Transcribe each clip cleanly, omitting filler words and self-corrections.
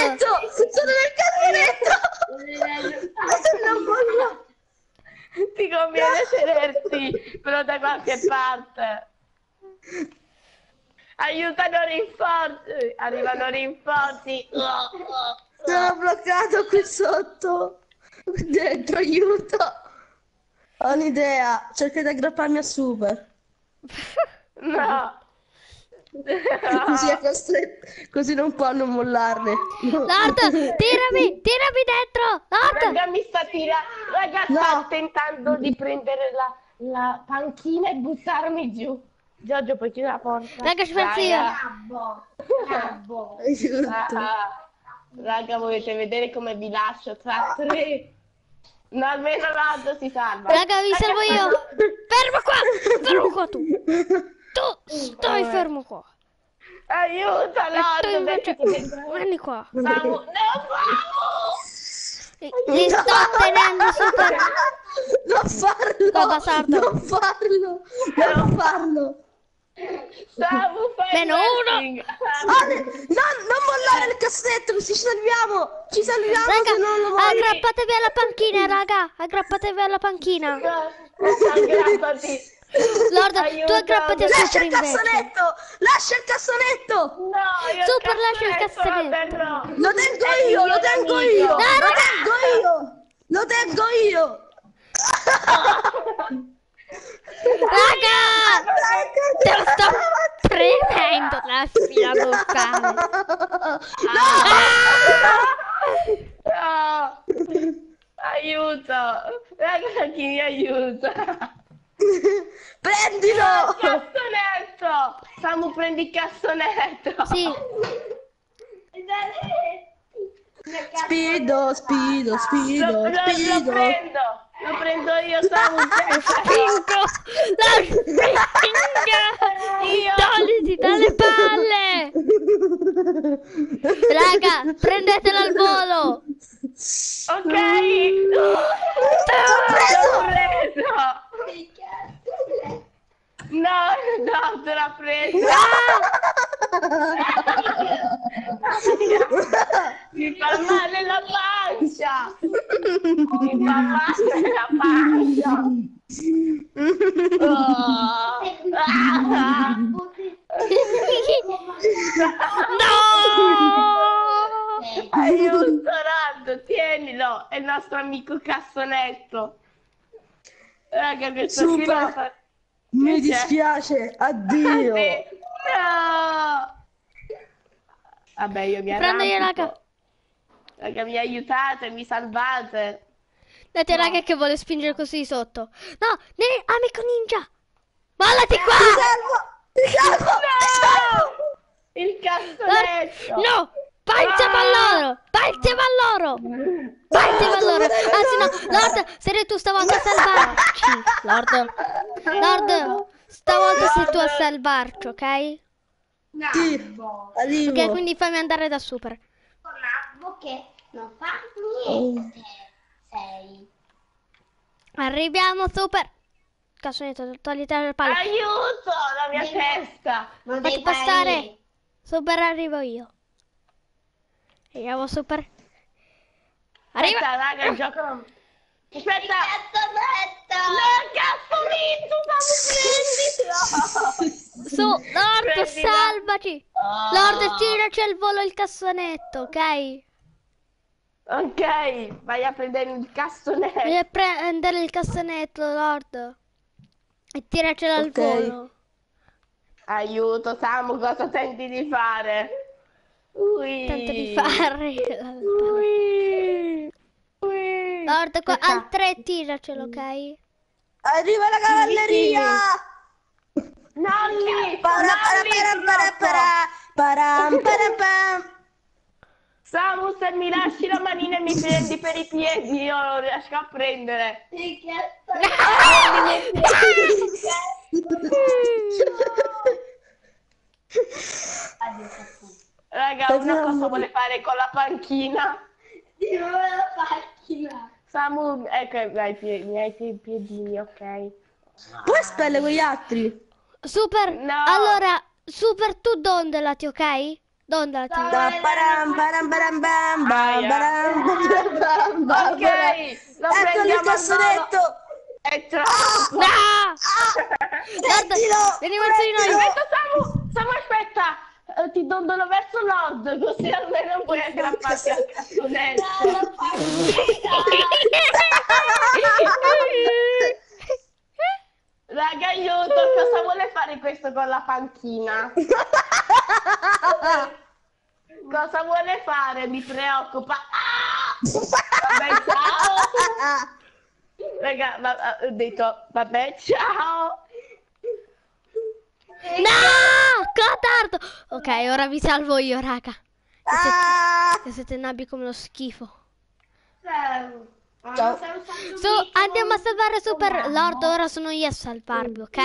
caminetto! Sono nel caminetto! Non voglio! Ti conviene sederti, però da qualche parte. Aiutano rinforzi! Arrivano rinforzi! Sono bloccato qui sotto! Dentro, aiuto! Ho un'idea, cerco di aggrapparmi a Super. No! Così, così non può non mollarne. Lord, tirami dentro. Lord. Raga, mi sta tirando. Raga, sta tentando di prendere la panchina e buttarmi giù. Giorgio, puoi chiudere la porta? Raga, ci penso io. Bravo. Raga, volete vedere come vi lascio tra 3? No, almeno l'altro si salva. Raga, vi salvo io. Fermo qua. Fermo qua tu. Tu stai fermo qua. Aiuto, Lord, vieni qua. Samu, Li sto tenendo super. Non farlo. Non farlo. Samu, bene, uno. Non mollare il cassetto, così ci salviamo. Ci salviamo, raga, se non lo molli. Aggrappatevi alla panchina, raga. Aggrappatevi alla panchina. Aggrappati. Lord, aiuto, tu aggrappati al super invece. Lascia il cassonetto! No, io super, lascia il cassonetto! No. Lo tengo io, lo tengo io! No, lo tengo io! Lo tengo io! Raga! Te lo sto prendendo la fila vocale! No! Aiuto! Raga, chi mi aiuta? Prendilo! Ah, cassonetto! Samu, prendi il cassonetto! Sì! Spido! Lo prendo io, Samu! Lo spingo! Togliti dalle palle! Raga, prendetelo al volo! Ok! L'ho preso! No, te l'ha presa! Mi fa male la pancia! No! Aiuto, Rando, tienilo! È il nostro amico cassonetto! Raga, questa fila... Mi dispiace, addio. No. Vabbè, io mi arrabbio. Prendete, raga. Raga, mi aiutate, mi salvate. Date, raga, che vuole spingere così sotto. No, amico ninja. Mollati qua. Ti salvo. No. Il cassonetto. No. Baltiamo a loro! Anzi no, Lord, sei tu stavolta a salvarci! Lord, stavolta sei tu a salvarci, ok? No. Sì, arrivo. Ok, quindi fammi andare da Super. Bravo che non fa niente. Sei. Arriviamo, Super! Cassonetto, togliti le palle. Aiuto, la mia testa! Fatti passare! Super, arrivo io. Andiamo, Super. Arriva! Aspetta, raga, il gioco non... Aspetta! Il cassonetto! Su, Lord, prendilo. Salvaci! Oh. Lord, tiraci al volo il cassonetto, ok? Ok, vai a prendere il cassonetto. Vai a prendere il cassonetto, Lord. E tiracelo al volo. Aiuto, Samu, cosa tenti di fare? Tanto di fare. Guarda qua, al 3 tiracelo, ok? Arriva la cavalleria! Nolli! Samu, se mi lasci la manina e mi prendi per i piedi, io non riesco a prendere. Raga, una cosa vuole fare con la panchina. Io la panchina. Samu, ecco, dai, mi hai i piedini, ok? Puoi spelle quegli altri? Super, allora, Super, tu dondolati, ok? Dondata. Ok, lo prendiamo il cassonetto. È troppo. No! Guarda, vieni verso di noi. Aspetta, Samu, aspetta. Ti dondolo verso l'ord, così almeno puoi aggrapparti al cassonetto. Raga, aiuto, cosa vuole fare questo con la panchina? Cosa vuole fare? Mi preoccupa. Vabbè, ciao. Raga, ho detto, vabbè, ciao. No, cotardo. Ok, ora vi salvo io, raga. Siete nabbi come lo schifo. Ciao. Andiamo a salvare Super Lord, ora sono io a salvarvi, ok?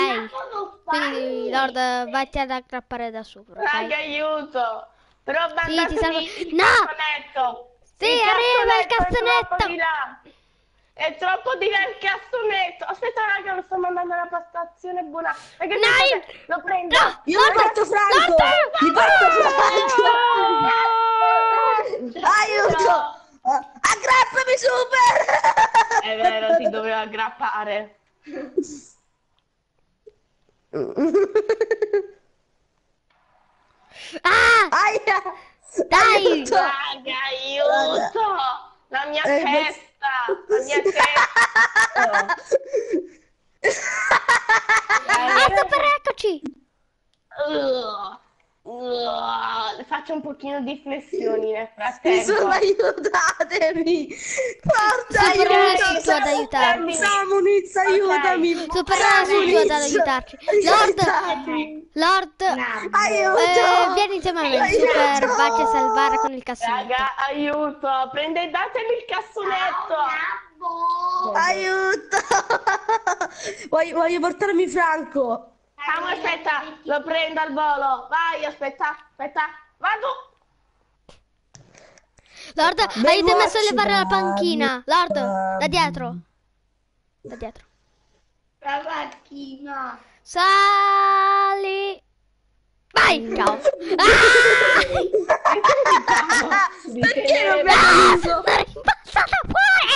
Quindi Lord, vatti ad aggrappare da sopra. Okay? Raga, aiuto! Però sì, ti salvo. No! Sì, arriva il cassonetto! È troppo di là il cassonetto! Aspetta, raga, lo sto mandando alla postazione buona. Raga, lo prendo! No, io mi porto Franco! Mi porto Franco! Aiuto! Aggrappami, Super! È vero, ti dovevo aggrappare. Aia! Dai! Raga, aiuto! La mia testa! La mia testa! Super, eccoci! Faccio un pochino di flessioni nel frattempo. Aiutatemi! Forza, aiutami! Samuniz, aiutami! Super, aiutami ad aiutarci! Lord! Aiuto! Vieni insieme a me, aiuto. Super, vacci a salvare con il cassonetto. Raga, aiuto! Datemi il cassonetto! Aiuto! Voglio portarmi Franco! Samu, aspetta, lo prendo al volo. Vai, aspetta, vado. Lord, aiutami a sollevare la panchina. Lord, da dietro. La panchina. Sali. Vai, ciao. Perché non mi ha preso? L'ho rimbalzata fuori.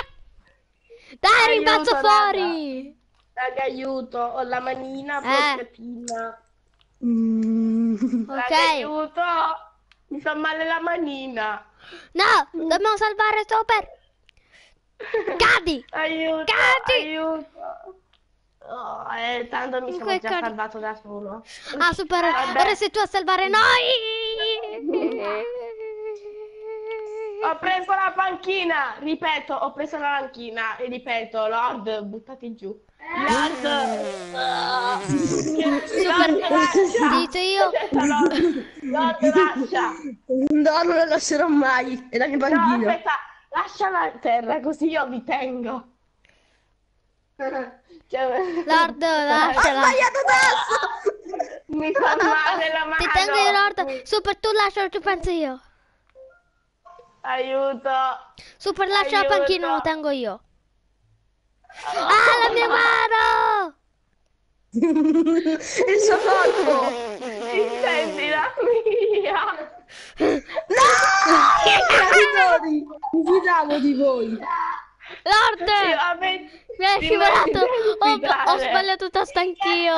Dai, rimbalzo fuori. Raga, aiuto, ho la manina bruciatina. Raga, aiuto, mi fa male la manina. No, dobbiamo salvare Super. Cadi! Aiuto, aiuto. Tanto mi sono già salvato da solo. Ah, Super, ora sei tu a salvare noi. Ho preso la panchina, ripeto, ho preso la panchina e ripeto, Lord, buttati giù. Lord, Super, dito io. Lord, lascia. No, non la lascerò mai, è la mia panchina. No, aspetta, lasciala a terra così io vi tengo. Lord, lasciala. Ho sbagliato adesso. Mi fa male la mano. Ti tengo io, Lord. Super, tu lascialo, ci penso io. Aiuto. Super, lascia la panchina, lo tengo io. La mia mano! Il suo corpo! Senti la mia! No! Mi fidavo di voi! Lord! Mi hai scivolato! Ho sbagliato tutta anch'io!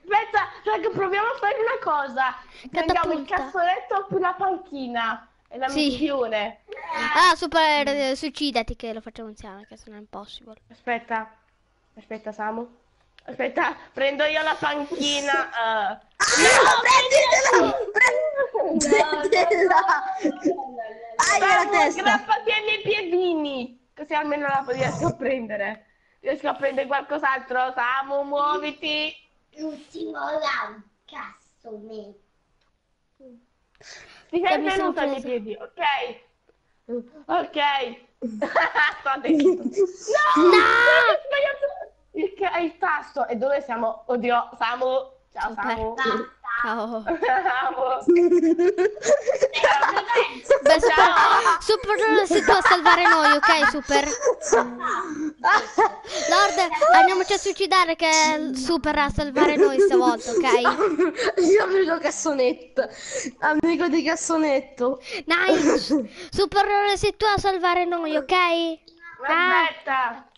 Aspetta, raga, proviamo a fare una cosa! Prendiamo il cassonetto più la panchina! È la missione. Super, suicidati che lo facciamo insieme, che se non è impossibile. Aspetta, Samu. Aspetta, prendo io la panchina. No, prendetela! Hai la testa! Aggrappati ai miei piedini, così almeno la riesco a prendere. Riesco a prendere qualcos'altro, Samu, muoviti! L'ultimo round, cassonetto. Ti sei venuta ai miei piedi, ok? Sto dentro. No! Il tasto. E dove siamo? Oddio, Samu. Ciao, Samu. Ciao. Samu. Ciao. portalo si può salvare noi, ok, Super? Lord, andiamoci a suicidare che Super a salvare noi stavolta, ok? Io amico Cassonetto. Amico di Cassonetto. Nice. Super, sei tu a salvare noi, ok? Aspetta.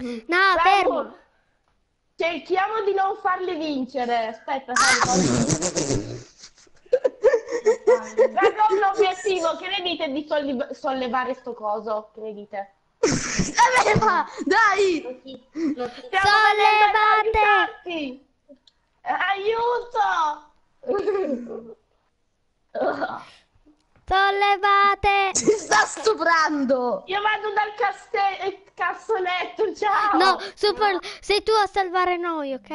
No, fermo. Cerchiamo di non farli vincere. Aspetta, Raga, un obiettivo. Che ne dite di sollevare sto coso? Che ne dite? Solleva, dai! Sollevate! Aiuto! Sollevate! Ci sta stuprando! Io vado dal cassonetto, ciao! No, Super, sei tu a salvare noi, ok?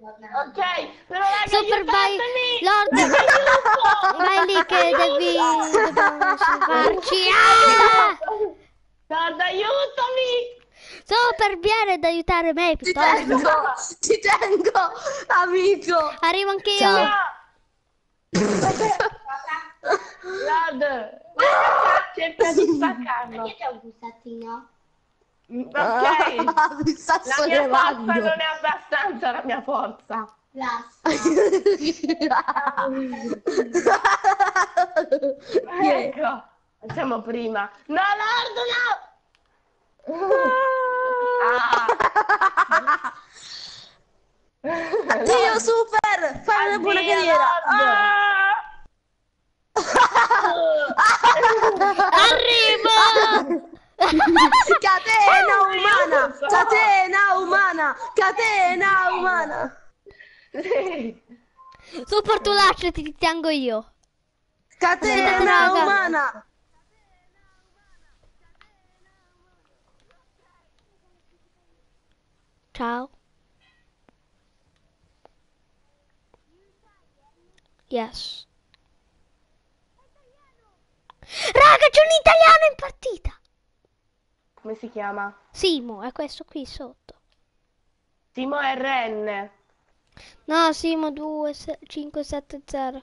Ok, però raga, Super, vai! Lord, vai lì che devi salvarci! Ah! Lord, aiutami! Super, vieni ad aiutare me, piuttosto! Ti tengo, amico! Arrivo anche io! Ciao. Lord, cerca di spaccarlo. Perché c'è un pulsantino? Ok, la mia forza non è abbastanza, la mia forza. Ecco, facciamo prima. No, Lord, no! Addio, Super! Fai una buona carriera! Arrivo! Catena umana! Catena umana! Catena umana! Super, tu lascia, ti tengo io! Catena umana! Ciao! Yes! Raga, c'è un italiano in partita! Come si chiama? Simo, è questo qui sotto. Simo RN. No, Simo 2570.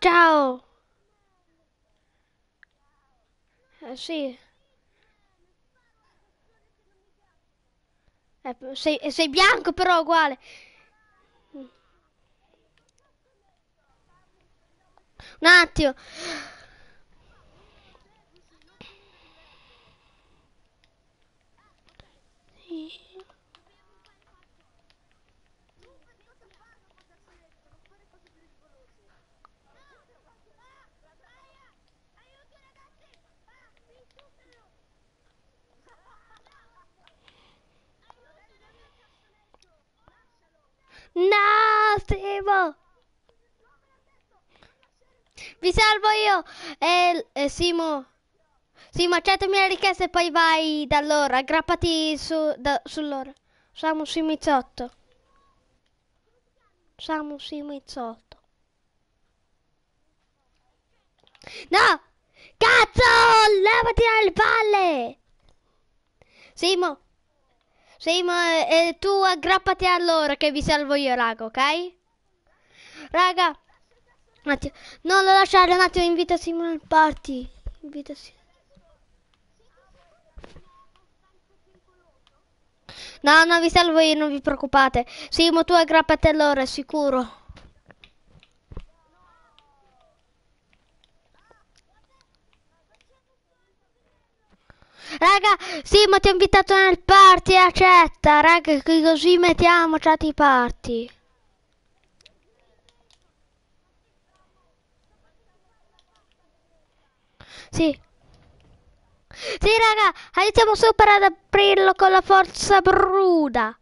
Ciao! Sì. Sei bianco però uguale. Un attimo. No, Simo! Vi salvo io! Simo! Simo, accettami la richiesta e poi vai da loro. Aggrappati sull'ora. Samu Simizzotto. Samu Simizzotto. No! Cazzo! Levati dalle palle! Simo! Simo, tu aggrappati allora che vi salvo io, raga, ok? Raga, un attimo, non lo lasciare, un attimo, invita Simo al party. Invita Simo. No, no, vi salvo io, non vi preoccupate. Simo, tu aggrappati allora, sicuro. Raga, sì, ma ti ho invitato nel party, accetta, raga, così mettiamo chat i party. Sì. Sì, raga, aiutiamo Super ad aprirlo con la forza bruda.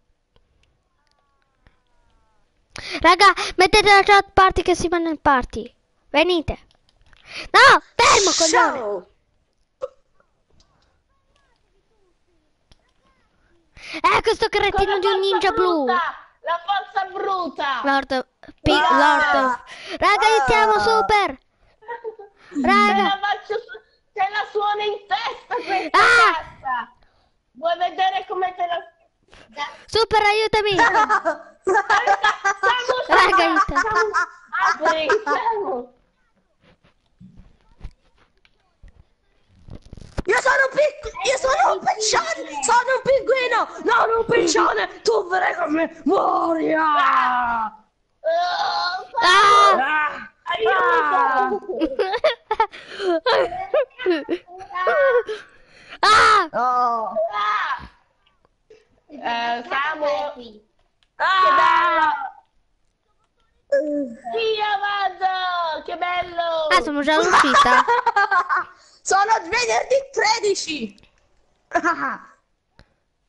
Raga, mettete la chat party che si va nel party. Venite. No, fermo, coglione. Questo cretino di un ninja blu. La forza bruta. Lord. Lord. Raga, aiutiamo Super. Raga, te la suona in testa questa cassa. Vuoi vedere come te la... Super, aiutami! Raga, aiutami! Io sono un pinguino! No, non un piccione! Tu verrai con me! Muori! Siamo qui. Che bello! Sì, io vado! Che bello! Ah, sono già uscita! Sono venerdì 13!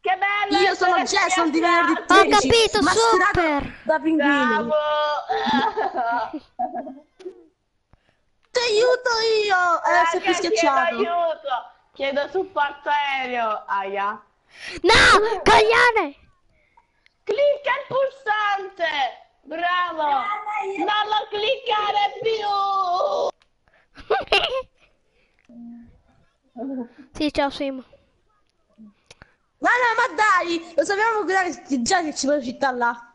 Che bello! Io sono Jason di venerdì 13! Ho capito, super! Da pinguino! Ti aiuto io! Adesso ti schiacciato! Chiedo aiuto! Chiedo supporto aereo! Aia! No, coglione! Clicca il pulsante! Bravo! Non lo cliccare più! Sì, ciao Simo. Ma no, ma dai! Lo sapevamo che già che ci vuole città là.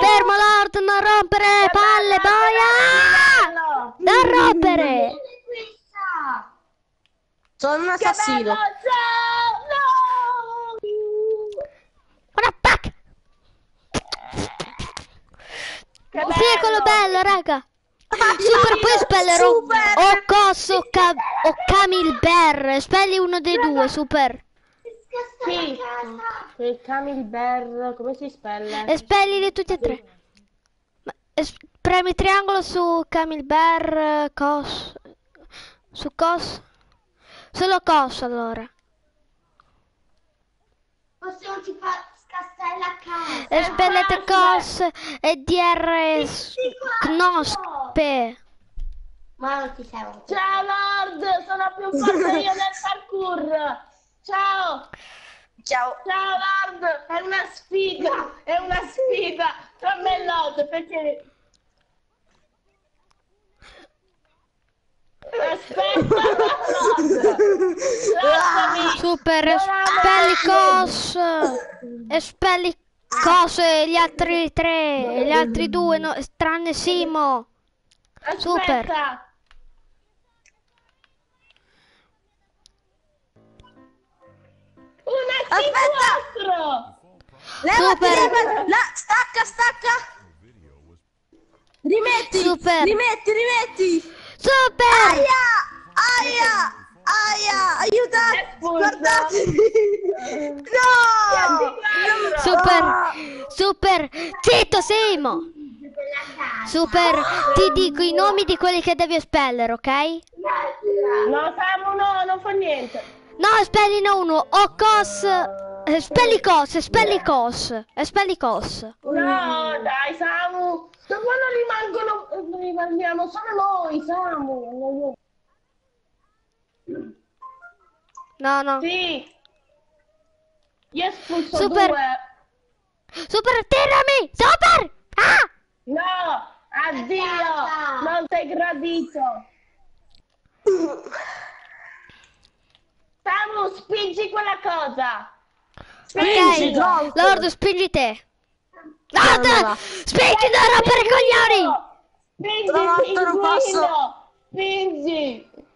Fermo Lord, non rompere le palle, boia! Non rompere! Sono un assassino! Una pacca! Un secolo bello, raga! Super, poi spellerò o Cosso o Camilber. Spelli uno dei due, super! Sì, il Camilber, come si spella? E spellili tutti e tre. Ma, premi triangolo su Camilber, Cos. Su Cos. Solo Cos, allora. Possiamo ci fare scastella a casa. E spellete Cos e DR Knospe. Ma non ti serve. Ciao Lord, sono più forte io del parkour. Ciao! Ciao! Ciao Lord! È una sfida! È una sfida! Tra me e Lord, perché... Aspetta Lord! Lasciami! Super, spelli Cos! E spelli Cos e gli altri tre! E gli altri due, no, tranne Simo! Aspetta. Super! Una C4! Levati, stacca! Rimetti, super. rimetti! Super! Aia! Aiutate! Guardate! No! Super! Zitto, Simo! Super, ti dico i nomi di quelli che devi espellere, ok? No, Samu, no, non fa niente! No, spellino uno, o Cos, spelli cos. No, dai Samu, da quando rimangono solo noi, Samu. No. Sì. Io espulso super. Due. Super, tirami, super! Ah! No, addio, non sei gradito. Samu, spingi quella cosa! Spingi! Okay. Lord, spingi te! Lord, spingi da rompere i coglioni! Spingi, non posso! Spingi!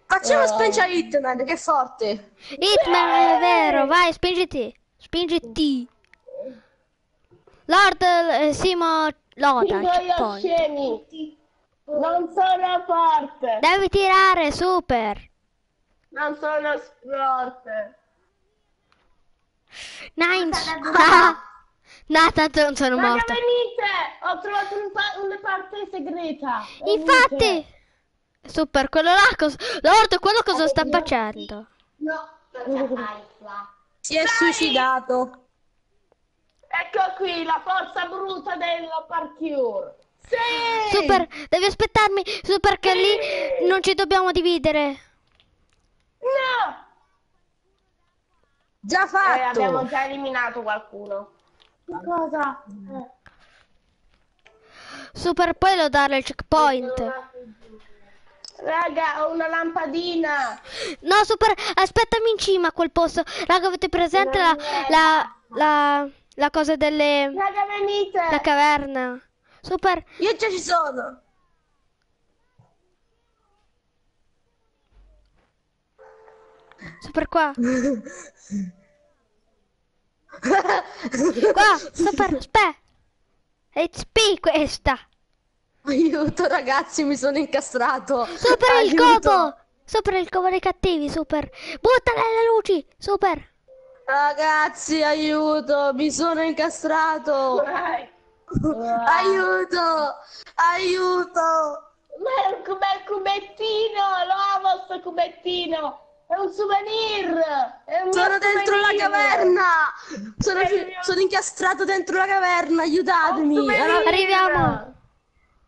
Facciamo spinge a Hitman, che è forte! Hitman, è vero, vai, spingiti! Spingiti! Lord, Simo, loda, poi! Non sono forte! Devi tirare, super! Non sono sport. Nice. No, tanto non sono morta. Ma venite! Ho trovato una parte segreta. Infatti. Super, quello là cosa... Lord, quello cosa sta facendo? No, non ce la fai qua. Si è suicidato. Ecco qui, la forza bruta della parkour. Sì! Super, devi aspettarmi. Super, che lì non ci dobbiamo dividere. No! Già fatto! Abbiamo già eliminato qualcuno. Cosa? Super, puoi lodare il checkpoint. Raga, ho una lampadina. No, super, aspettami in cima a quel posto. Raga, avete presente la cosa delle... Raga, venite. La caverna. Super. Io già ci sono. Super qua. Qua, super, aspetta. HP questa. Aiuto ragazzi, mi sono incastrato. Super il copo. Super il copo dei cattivi, super. Buttale le luci, super. Ragazzi, aiuto, mi sono incastrato. Aiuto, aiuto. Ma è un cubettino, lo amo sto cubettino. È un souvenir! È un sono dentro la caverna! Sono incastrato dentro la caverna, aiutatemi! Arriviamo!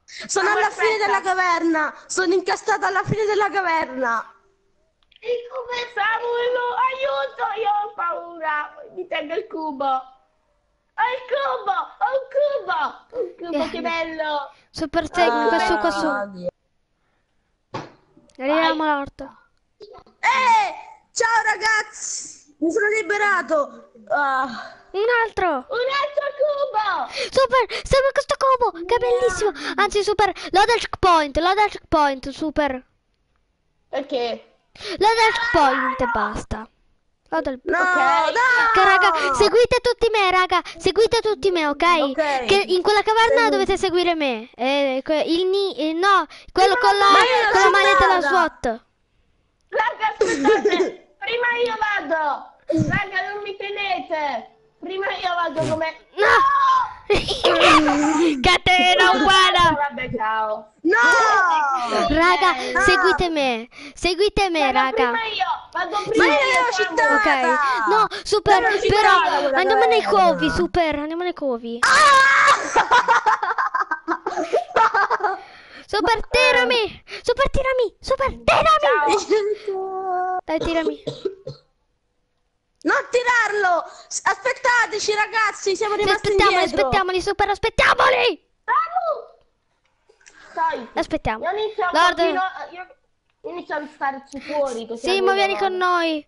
Sono alla fine della caverna! Sono incastrato alla fine della caverna! E come Samuele? Aiuto! Io ho paura! Mi tengo il cubo! Ho il cubo! Ho il cubo! Un cubo, che bello! Super tecnico, qua su! Arriviamo all'orto! Ciao ragazzi! Mi sono liberato! Un altro cubo! Super! Siamo a questo cubo! Che bellissimo! Anzi, super! Loda il checkpoint! Loda il checkpoint, super! Perché? Loda il checkpoint e basta! Loda il... No, okay. Che raga, seguite tutti me, raga! Seguite tutti me, ok? Che in quella caverna dovete seguire me! Quello con la maletta della SWAT! Raga, aspettate, prima io vado. Raga, non mi tenete. Prima io vado come... No! Catena umana. Vabbè, ciao. No! Raga, seguite me, raga. Prima io, vado prima. Ma io, ok. No, super, però andiamo nei covi, super, andiamo nei covi. Super, tirami! Super, tirami! Super, tirami! Ciao. Dai, tirami! Non tirarlo! Aspettateci, ragazzi! Siamo rimasti indietro! Aspettiamoli, super, aspettiamoli! Dai! Aspettiamo! Io inizio a starci fuori! Sì, ma vieni con noi!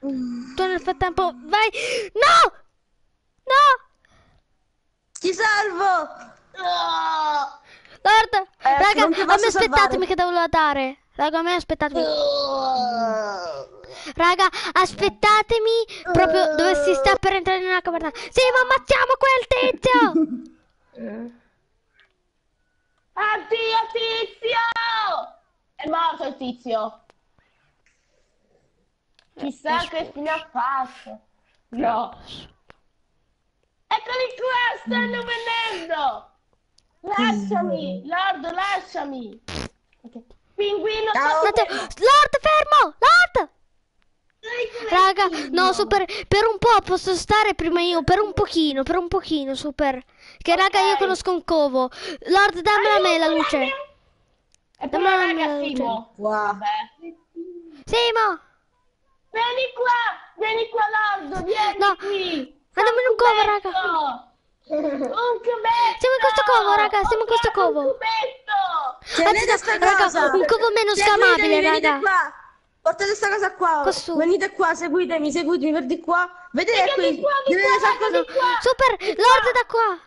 Tu nel frattempo... Vai! No! No! Ti salvo! No! Guarda, raga, aspettatemi che devo lodare. Raga, aspettatemi. Raga, aspettatemi proprio dove si sta per entrare nella caverna. Sì, ma ammazziamo quel tizio. Addio tizio! È morto il tizio. Chissà che fine ha fatto. No. Eccoli qua, stanno venendo. Lasciami, Lord, lasciami. Okay. Pinguino, Lord, fermo, Lord. Raga, no, super, per un po' posso stare prima io, per un pochino, super. Che okay. Raga, io conosco un covo. Lord, dammela a me la luce. Dammela a me. Simo. Wow. Simo. Vieni qua, Lord, vieni qui. Andiamo in un covo, raga. Siamo in questo covo, raga, siamo in questo covo. Anzi, raga, un covo meno scamabile, raga. Portate sta cosa qua. Venite qua, seguitemi per di qua. Vedete qui. Super, Lord da qua.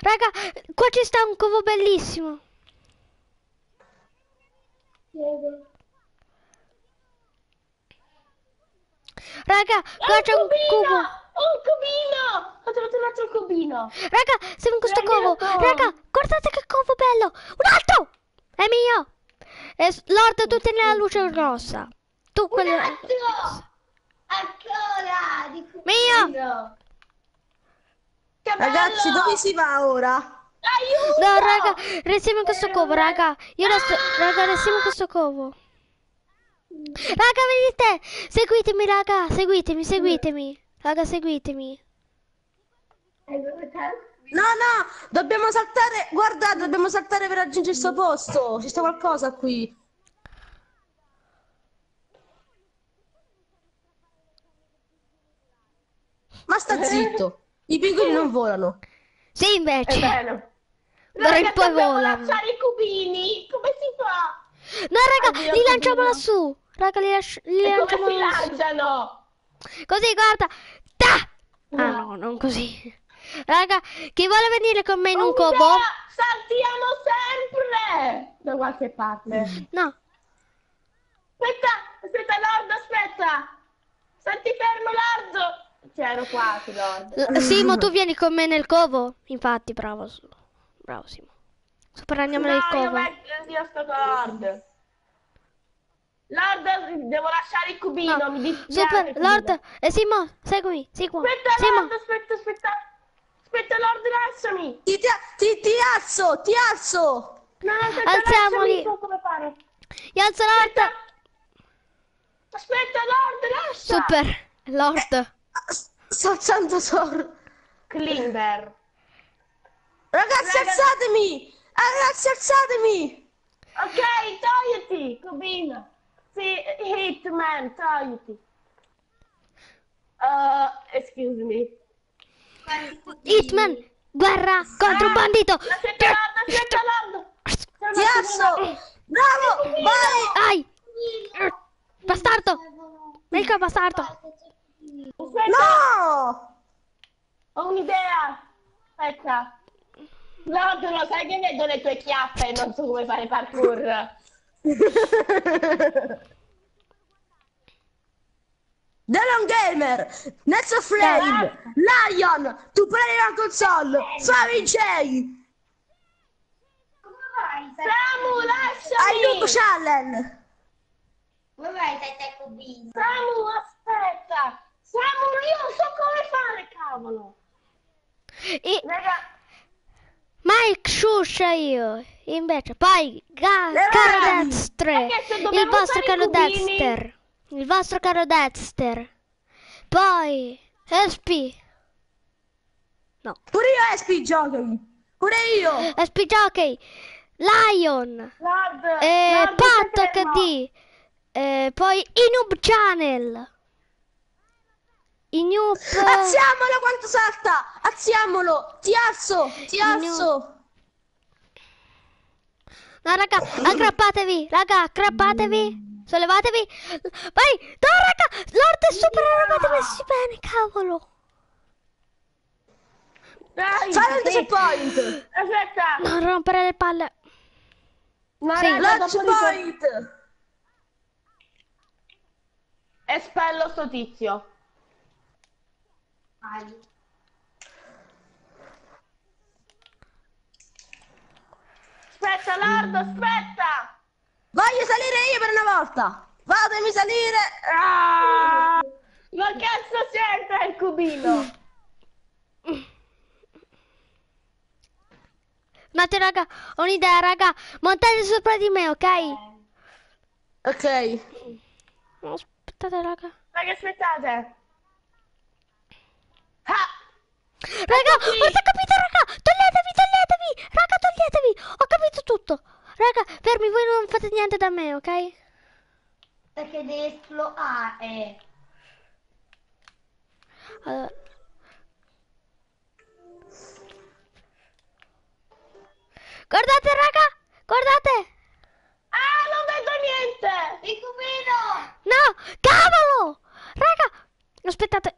Raga, qua ci sta un covo bellissimo. Raga, qua c'è un covo. Un cubino! Ho trovato un altro cubino! Raga, siamo in questo covo! Raga, guardate che covo bello! Un altro! È mio! Lord, tu tieni la luce rossa! Tu quello... Ancora! Mio! Ragazzi, dove si va ora? Aiuto! No, raga, restiamo in questo covo, raga! Raga, restiamo in questo covo! Raga, venite! Seguitemi, raga! Seguitemi! Raga, seguitemi. No, dobbiamo saltare. Guardate, dobbiamo saltare per raggiungere questo posto. Ci sta qualcosa qui. Ma sta zitto. I pinguini non volano. Sì, invece. Ma raga, poi dobbiamo lanciare i cubini. Come si fa? No, raga, li lanciamo lassù. Raga, li lanciamo lassù. Come si lanciano? Così, guarda. Ah, no, non così. Raga, chi vuole venire con me in un cubo? Saltiamo sempre! Da qualche parte. No. Aspetta, aspetta, Lordo, aspetta. Senti fermo, Lordo. C'ero quasi, Lordo. Simo, tu vieni con me nel covo? Infatti, bravo. Bravo, Simo. Superandiamo nel covo. Io sto con Lord. Lord, devo lasciare il cubino, mi dispiace. Lord, Simo, seguimi, seguimi. Aspetta, Simo. Lord, aspetta, aspetta. Aspetta, Lord, lasciami. Ti alzo, ti alzo. No, aspetta, alziamoli. Non so come fare. Io alzo Lord. Aspetta, Lord, lascia. Super, Lord. Sto alzando Sor. Klimber. Ragazzi, alzatemi. Ragazzi, alzatemi. Ok, togliti, cubino. Sì, Hitman, togliti. Excuse me. Hitman, guerra contro un bandito. Aspetta, Lord, aspetta, Lord. Ti alzo. Bravo, vai. Ai. Bastardo. Venga, bastardo. No! Ho un'idea. Aspetta. Lord, lo sai che vedo le tue chiappe e non so come fare parkour. The Long Gamer, Nets of Flame, Lion, tu prendi la console, Fabi J. Samu, lasciami! Hai Luke Challenge! Come vai, Tete Cubino? Samu, aspetta! Samu, io non so come fare, cavolo! Raga... Mike Shusha io, invece, poi caro Dexter, il vostro caro Dexter, poi SP, no, pure io SP Jockey, Lion, Pat HD, poi Inub Channel, Inub... Azziamolo quanto salta! Azziamolo! Ti alzo! Ti alzo! No, raga, aggrappatevi! Raga, aggrappatevi! Sollevatevi! Vai! No, raga! Lord è super armato, messi bene, cavolo! Fai il checkpoint! Aspetta! Non rompere le palle! Ma sì, raga, checkpoint! Espello sto tizio! Aspetta, Lord, aspetta! Voglio salire io per una volta! Fatemi salire! Ah! Ma cazzo c'entra il cubino? Nate, raga, ho un'idea, raga! Montate sopra di me, ok? Ok. No, aspettate, raga. Raga, aspettate! Ah. Raga, ho capito, raga, toglietevi, raga, ho capito tutto. Raga, fermi, voi non fate niente da me, ok? Perché devi esplorare. Allora. Guardate, raga, guardate. Ah, non vedo niente. Il cubino. No, cavolo. Raga, aspettate.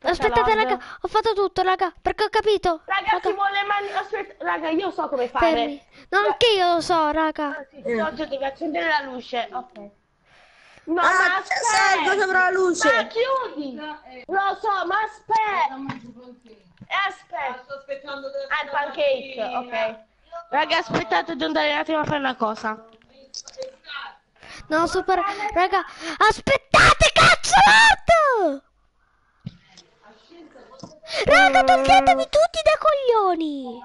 Aspettate, raga, ho fatto tutto, raga, perché ho capito. Raga, si vuole aspetta, raga, io so come fare. Fermi. No, anche io lo so, raga. Oggi devi accendere la luce, ok. No, ma aspetta, salgo sopra la luce. Ma chiudi. Lo so, ma aspetta. Sto aspettando il pancake, ok. Raga, aspettate di andare un attimo a fare una cosa. No, super, raga, aspettate, cazzo! Raga, toglietevi tutti da coglioni!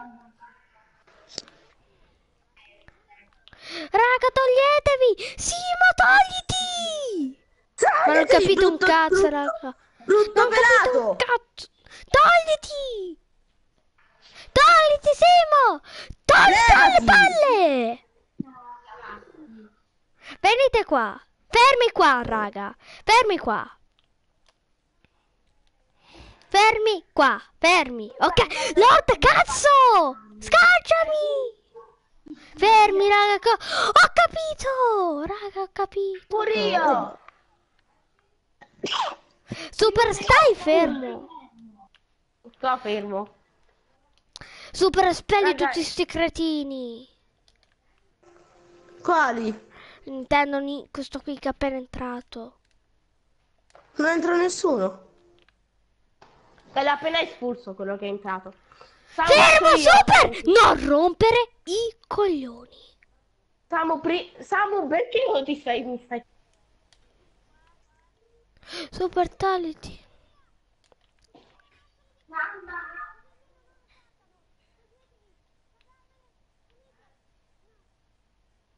Raga, toglietevi! Simo, togliti! Ma non ho capito un cazzo, raga! Non ho capito un cazzo! Togliti! Togliti, Simo! Togliti dalle palle! Venite qua! Fermi qua, raga! Fermi qua! fermi qua, fermi. Ok, lotta, cazzo! Scacciami! Fermi, raga, ho capito! Raga, ho capito! Pure io! Super, stai fermo! Sto fermo. Super, spegni tutti sti cretini! Quali? Intendo questo qui che è appena entrato. Non entra nessuno. L'ha appena espulso quello che è entrato. Fermo, Super! Non rompere i coglioni. Samu, perché non ti stai... Super talenti. Mamma.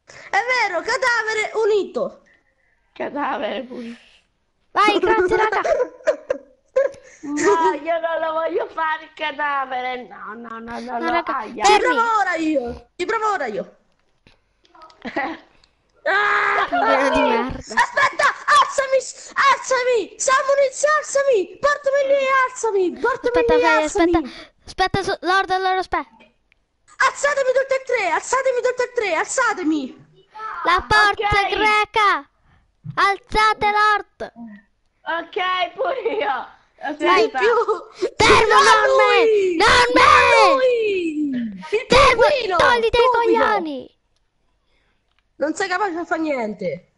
È vero, cadavere unito. Cadavere pulito. Vai, grazie raga. No, io non lo voglio fare il cadavere. No, no, no, no, no. Ci provo ora io. Ci provo ora io. Ah, di merda. Aspetta, alzami, alzami. Samuele, alzami. Portami lì, alzami. Portami lì, alzami. Aspetta, aspetta, Lord, allora aspetta. Alzatemi tutti e tre, alzatemi tutti e tre, alzatemi. La forza greca! Alzate l'art! Ok, pure io! Vai più! Fermo, non me! Fermo, togli dei coglioni! Non sei capace di fare niente!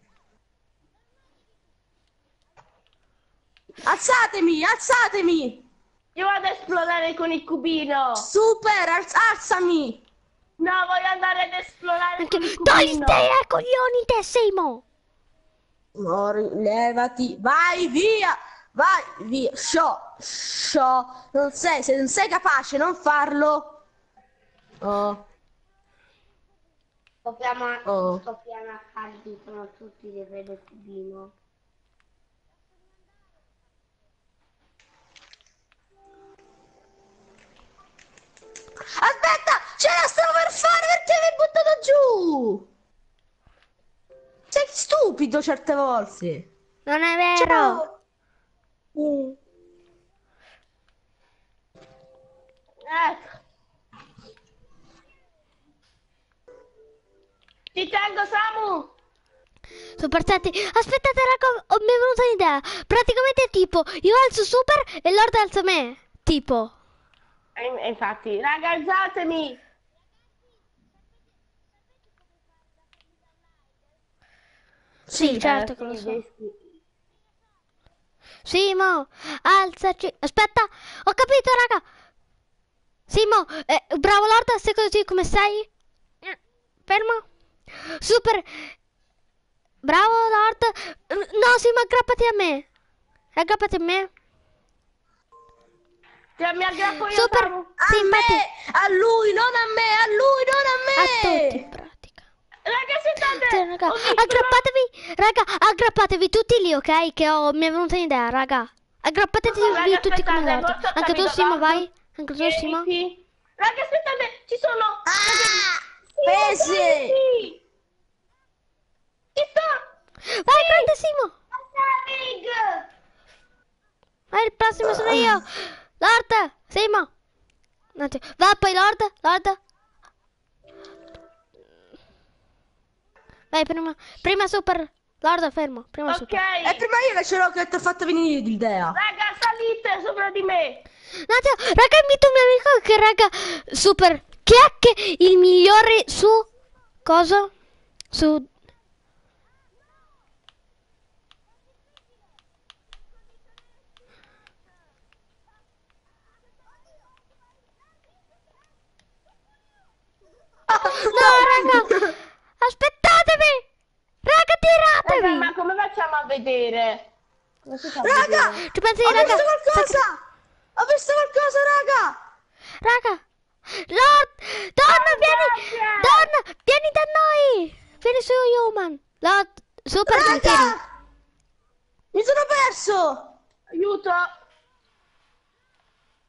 Alzatemi, alzatemi! Io vado a esplodere con il cubino! Super, alzami! No, voglio andare ad esplorare il cubino. Togli te, coglioni, te, Simo! No, levati, vai via! Vai via! Sciò! Non sei, se non sei capace, non farlo! Oh! Scopriamo a caldi, sono tutti che vedo il cubino. Aspetta! Ce la stavo per fare perché mi hai buttato giù! Sei stupido certe volte! Non è vero! Ecco! Ti tengo, Samu! Sono partiti! Aspettate raga, mi è venuta un'idea! Praticamente tipo, io alzo Super e Lord alza me! Tipo! Infatti, raga, alzatemi! Sì, certo che lo so. Simo, alzaci. Aspetta, ho capito, raga. Simo, bravo Lord, sei così come sei? Fermo. Super. Bravo Lord. No, Simo, aggrappati a me. Aggrappati a me. Mi aggrappo io, Super. A lui, non a me, a lui, non a me. A tutti, in pratica. Raga, sentate. Raga, aggrappatevi, raga, aggrappatevi tutti lì, ok? Che mi è venuta un'idea, raga. Aggrappatevi tutti come Lord. Anche tu, Simo, vai. Anche tu, Simo. Raga, aspettate, ci sono. Ah, pesi. Ci sto. Vai, prende Simo. Vai, il prossimo sono io. Lord, Simo! Va poi Lord, Lord! Vai prima Super! Lord, fermo! Prima Super! E prima io ce l'ho che ti ho fatto venire l'idea! Raga, salite sopra di me! Raga, invito un mio amico che raga... Super! Chi è che il migliore su... Cosa? Su... No, raga! Aspettatemi! Raga, tiratevi! Ma come facciamo a vedere? Raga! Ci pensi, raga? Ho visto qualcosa! Ho visto qualcosa, raga! Raga! Lord! Donna, vieni! Donna, vieni da noi! Vieni su Human! Lord, Super, raga! Mi sono perso! Aiuto!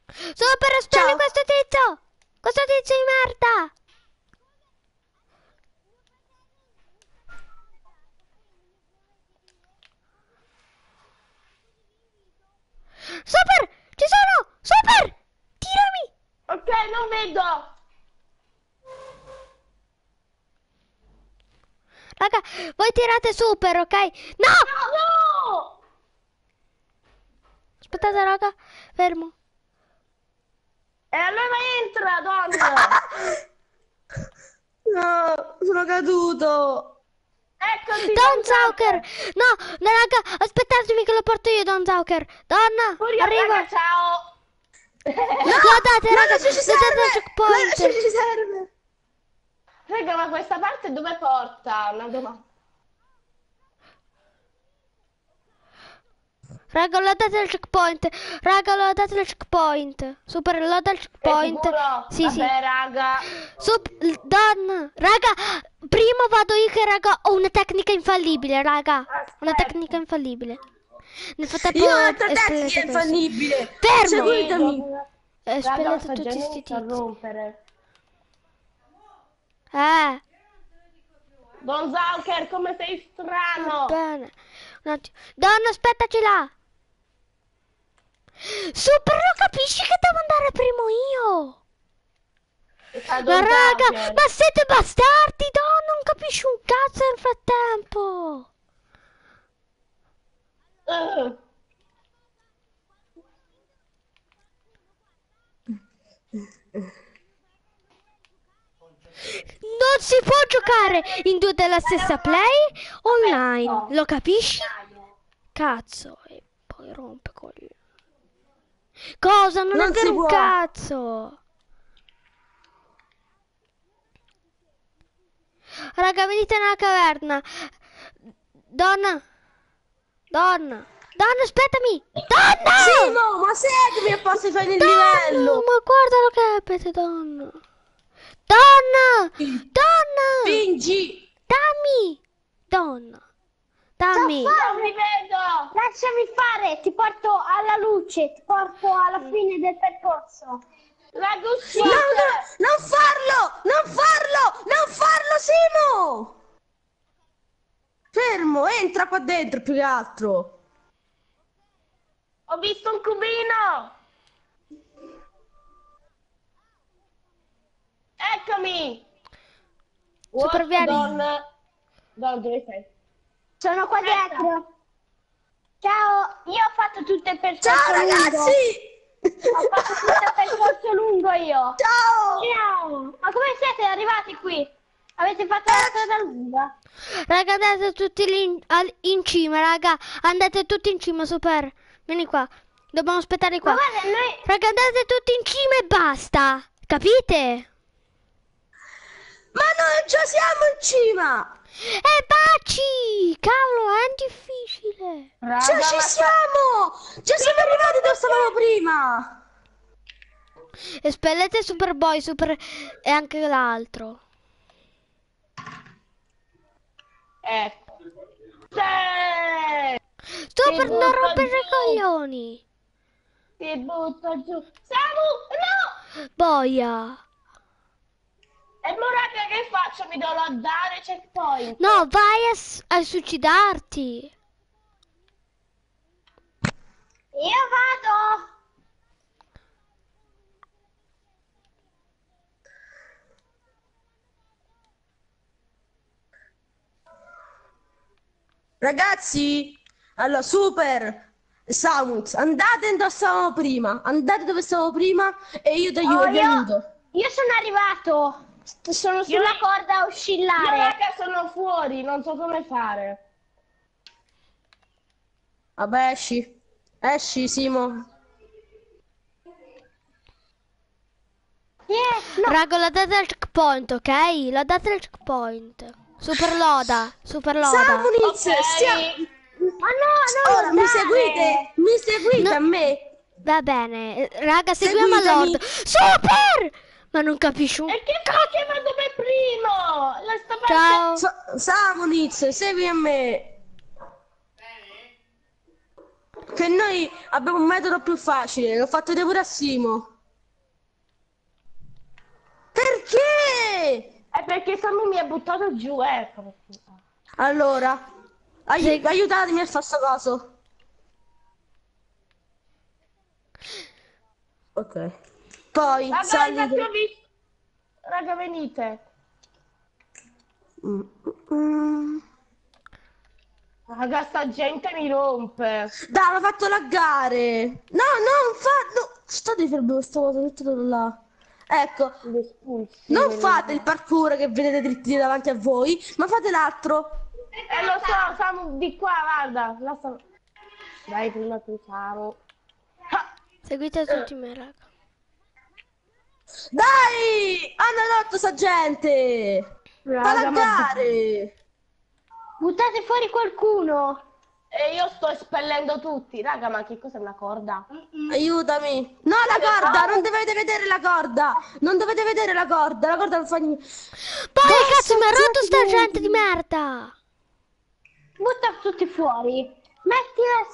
Super, spegni questo tizio! Questo tizio di merda! Super! Ci sono! non vedo! Raga, voi tirate super, ok? No! No! No! Aspettate, raga, fermo. E allora entra, donna! No, sono caduto! Eccoti, Don Zauker! No, no, raga, aspettatemi che lo porto io, Don Zauker! Donna, Furia, arrivo! Raga, ciao! No, guardate, raga, ci serve! Raga, ma questa parte dove porta? Una domanda. Raga, l'ho dato il checkpoint. Raga, l'ho dato il checkpoint. Super, l'ho dato il checkpoint. Sì, vabbè, sì. Raga. Donna. Raga, prima vado io che, raga, ho una tecnica infallibile, raga. Aspetta. Una tecnica infallibile. Nel frattempo io ho un'altra tecnica infallibile. Fermo. Seguitemi. Spelate tutti questi tizi. Don Zauker, come sei strano. Bene. Un attimo. Donna, aspettaci là. Super, lo capisci che devo andare primo io? Ma raga, Zauker, ma siete bastardi, Donna, non capisci un cazzo nel frattempo. Non si può giocare in due della stessa play online, lo capisci? Cazzo, e poi rompe con lui. Cosa? Non è vero un cazzo. Raga, venite nella caverna. Donna. Donna. Donna, aspettami. Donna! Simo, ma seguimi e posso fare il livello. Ma guardalo che appete, donna. Donna! Donna! Fingi! Dammi! Donna! Dammi! Non mi vedo! Lasciami fare, ti porto alla luce, ti porto alla fine del percorso. La guscina! No, no, non farlo! Non farlo! Non farlo, Simo! Fermo, entra qua dentro più che altro! Ho visto un cubino! Eccomi! Supervieni! Don, dove sei? Sono qua dietro! Ciao! Io ho fatto tutto il percorso lungo! Ciao ragazzi! Ho fatto tutto il percorso lungo io! Ciao! Ciao! Ma come siete arrivati qui? Avete fatto la strada lunga? Raga, andate tutti lì in cima, raga! Andate tutti in cima, Super! Vieni qua! Dobbiamo aspettare qua! Ma guarda, noi... Raga, andate tutti in cima e basta! Capite? Ma non già siamo in cima! E baci! Cavolo, è difficile! Raga, cioè ci siamo! Già siamo arrivati dove stavamo prima! E spellete Superboy, Super... e anche l'altro. Ecco. Super, non rompere i coglioni! Ti butto giù! Samu! No! Boia! E mo raga, che faccio? Mi devo andare checkpoint. No, vai a suicidarti. Io vado. Ragazzi, allora Super, Samus, andate dove stavamo prima. Andate dove stavamo prima e io ti aiuto. Io sono arrivato. Sono sulla corda oscillare. Io raga sono fuori, non so come fare. Vabbè, esci. Esci, Simo. No. Raga, l'ho dato al checkpoint, ok? L'ho dato al checkpoint. Superloda, superloda. Samuniz, okay. Ma no, no. Ora mi seguite. Mi seguite a me. Va bene. Raga, seguiamo a Lord. Super! Ma non capisci un... E che cacchio vado per primo? La sta facendo... Ciao! Samuniz, segui a me! Bene? Che noi abbiamo un metodo più facile, l'ho fatto pure a Simo. Perché? È perché Samu mi ha buttato giù, ecco. Allora, aiutatemi a fare sto coso. Ok. Poi vabbè, raga, venite. Raga, sta gente mi rompe. Dai, hanno fatto laggare. No, no, no. Sto di fermo questa cosa, tutto là. Ecco, non fate il parkour che vedete dritti davanti a voi, ma fate l'altro. Lo so, Samu, di qua, guarda. Dai, prima pensiamo. Seguite tutti me, raga. Dai! Hanno rotto sta gente! Fa laggare! Buttate fuori qualcuno! E io sto espellendo tutti, raga, ma che cos'è una corda? Aiutami! No, la corda! Non dovete vedere la corda! Non dovete vedere la corda non fa niente! Poi cazzo, mi ha rotto sta gente di merda! Butta tutti fuori! Mettila!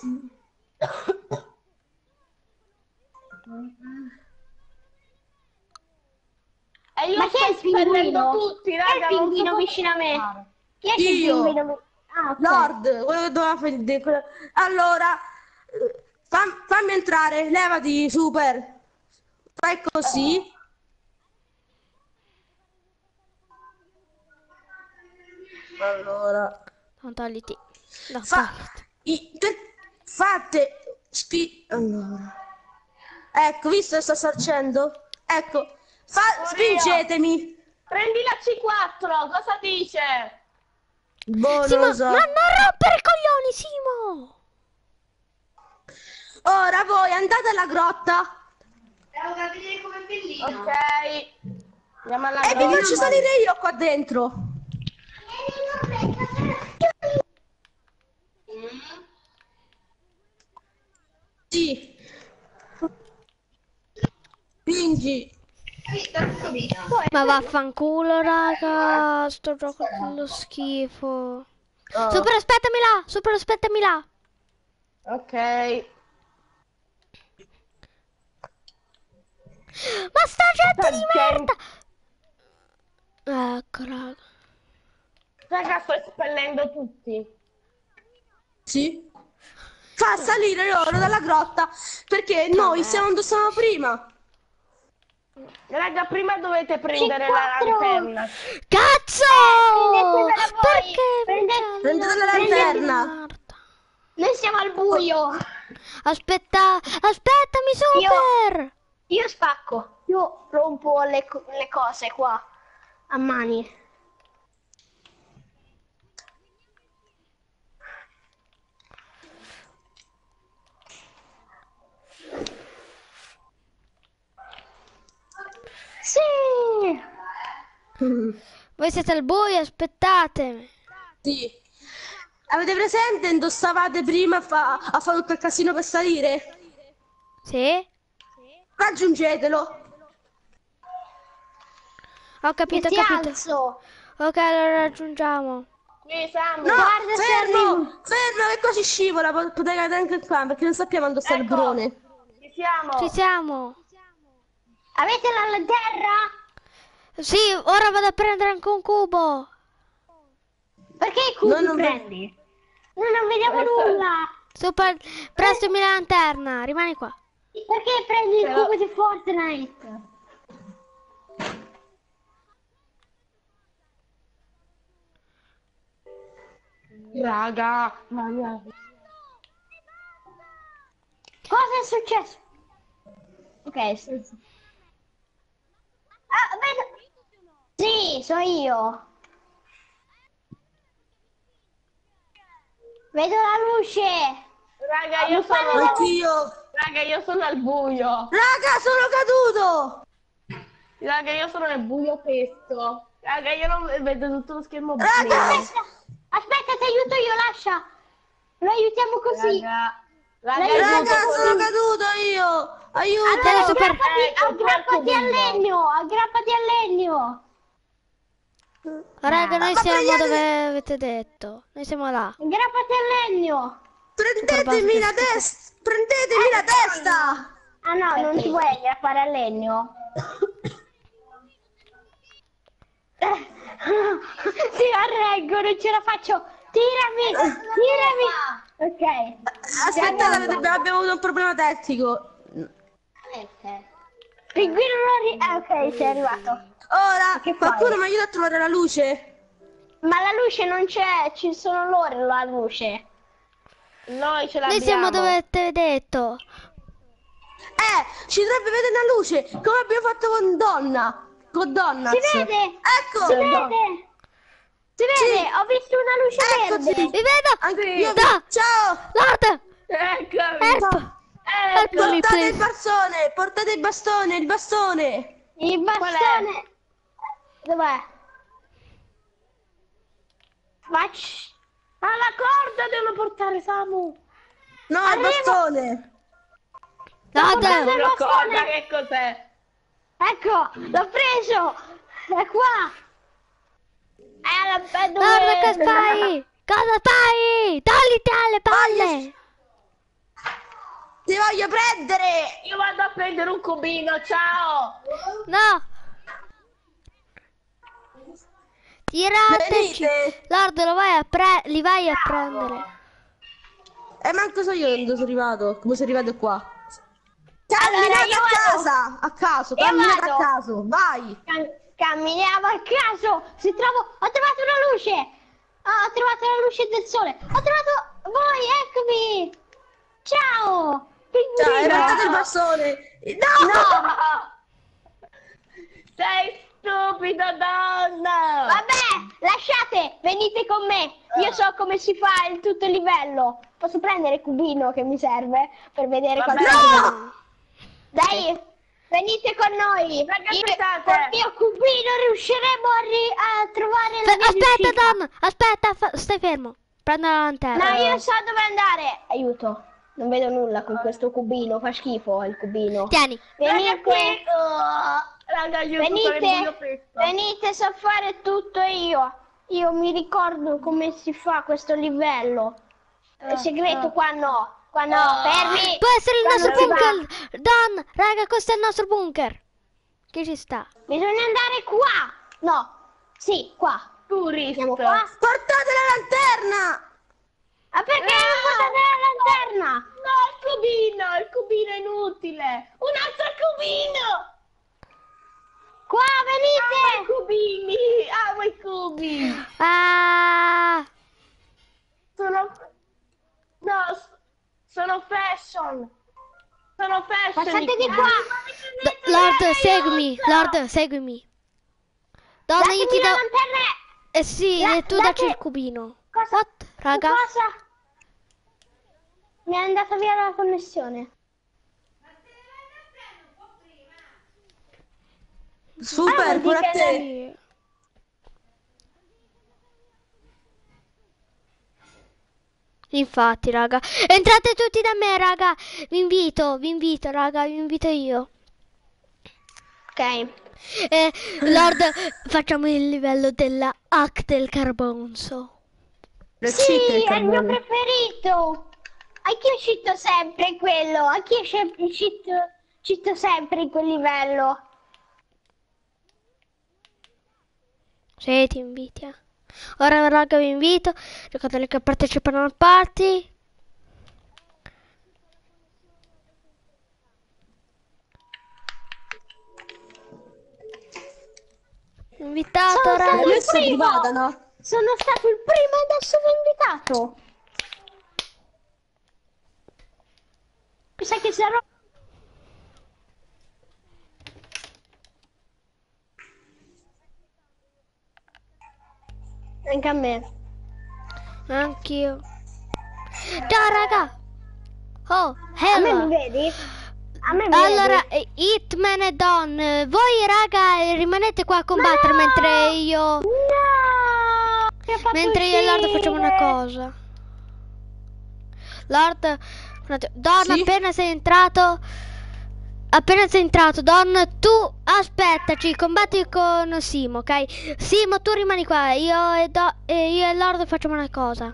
E io sto espellendo tutti, raga! Chi è il pinguino vicino a me? Chi è il pinguino? Ah, Lord, quello doveva fare. Allora, fammi entrare, levati, super. Fai così. Allora. Non togliti. No, fate. Allora. Ecco, visto che sto sorgendo? Ecco, spingetemi. Prendi la C4, cosa dice? Boh, Simo, so. Ma non rompere i coglioni, Simo! Ora voi andate alla grotta. Devo capire come è bellino. Ok. Andiamo alla grotta. E vi faccio salire io qua dentro. Sì. Spingi. Ma vaffanculo, raga, sto gioco dello schifo. Super, aspettami là, super, aspettami là. Ok. Ma sta gente di merda. Ecco, raga. Raga, sto espellendo tutti. Sì. Fa salire loro dalla grotta, perché noi siamo dove stavamo prima. Raga, prima dovete prendere la lanterna. Cazzo! Perché? Prendete la lanterna. Noi siamo al buio. Aspetta, aspettami, super. Io spacco. Io rompo le cose qua a mani. Sì! Voi siete al buio, aspettatemi! Sì! Avete presente dove stavate prima a fare tutto il casino per salire? Sì? Raggiungetelo! Ho capito, ho capito! Ok, allora raggiungiamo! Qui, Samu, no, guarda, fermo! Fermo, che qua si scivola! Potete cadere anche qua, perché non sappiamo dove sta il burone! Ci siamo! Ci siamo! Avete la lanterna? Sì, ora vado a prendere anche un cubo. Perché i cubi prendi? Noi non vediamo nulla. Super, prestami la lanterna, rimani qua. Perché prendi il cubo di Fortnite? Raga, raga. Cosa è successo? Ok, sì, sono io. Vedo la luce. Raga, io sono Raga, io sono al buio. Raga, sono caduto. Raga, io sono nel buio pesto. Raga, io non vedo tutto lo schermo blu. Raga, aspetta, ti aiuto io, lascia. Lo aiutiamo così. Raga, sono caduto io! Aiuto! Allora, aggrappati al legno! Aggrappati al legno! Raga, noi siamo dove avete detto. Noi siamo là. Aggrappati al legno! Prendetemi la testa! Prendetemi la testa! Ah no, non ti puoi aggrappare al legno. Ti arreggo, non ce la faccio! Tirami! Tirami! Ok, aspettate, abbiamo avuto un problema tecnico. Pinguino non arriva. Ok, sei arrivato. Ora, che qualcuno mi aiuta a trovare la luce. Ma la luce non c'è, ci sono loro la luce. Noi ce l'abbiamo. Noi siamo dove ti ho detto. Ci dovrebbe vedere una luce, come abbiamo fatto con Donna. Con Donna. Si vede? Ecco. Si vede? Si vede? Sì. Ho visto una luce verde. Vi vedo. Anche io. Ciao. Guarda. Eccomi. Ecco. Portate il bastone, portate il bastone, il bastone. Il bastone. Dov'è? Ma la corda devo portare, Samu. No, arrivo. Il bastone. Date. La corda che cos'è? Ecco, l'ho preso. È qua. È dove... Guarda che fai. Cosa fai? Togliti alle palle. Ti voglio prendere! Io vado a prendere un cubino, ciao! No! Tirateci! Lord, li vai a prendere! Manco so io dove sono arrivato, come sono arrivato qua! Camminate a caso, vai! Camminiamo a caso! Ho trovato una luce! Ho trovato la luce del sole! Ho trovato voi, eccomi! Ciao! Ciao, hai rattato il bastone! No! No! Sei stupido, donna! Vabbè, lasciate! Venite con me! Io so come si fa il tutto livello! Posso prendere il cubino che mi serve per vedere quanto... No! Dai! Venite con noi! Con il mio cubino riusciremo a trovare la mia riuscita. Aspetta, donna! Aspetta, stai fermo! Prendo la lanterna! No, io so dove andare! Aiuto! Non vedo nulla con questo cubino, fa schifo il cubino. Tieni. Venite qui. Venite, so fare tutto io. Io mi ricordo come si fa questo livello. Il segreto qua no. Qua no, fermi. Può essere il nostro bunker. Dan, raga, questo è il nostro bunker. Che ci sta? Bisogna andare qua. No. Sì, qua. Siamo qua. Portate la lanterna. Ma perché non portate la lanterna? No, il cubino è inutile! Un altro cubino! Qua, venite! Amo i cubini! Amo i cubi! Sono fashion! Sono fashion! Passate di qua! Lord, seguimi! Lord, seguimi! Donna, io ti do... Eh sì, e tu dacci il cubino! Cosa? What, raga? Cosa? Mi è andata via la connessione. Super, pure a te. Infatti, raga. Entrate tutti da me, raga. Vi invito, raga. Vi invito io. Ok. Lord, facciamo il livello della hack del carbonzo. Sì, è il mio preferito. Anch'io cito sempre quello, anch'io cito sempre quel livello. Sì, ti invidia. Ora raga vi invito, ricordatevi che partecipano al party. Invitato raga. Adesso è privata, no? Sono stato il primo e adesso vi ho invitato. Sai che sarò... Anche a me. Anch'io. Ciao raga. Oh, hello. A me mi vedi? Allora, Hitman e Don, voi raga rimanete qua a combattere mentre io... No! Mentre io e Lord facciamo una cosa. Lord... Don, sì? Appena sei entrato, Don, tu aspettaci, combatti con Simo, ok? Simo, tu rimani qua, io e Lord facciamo una cosa.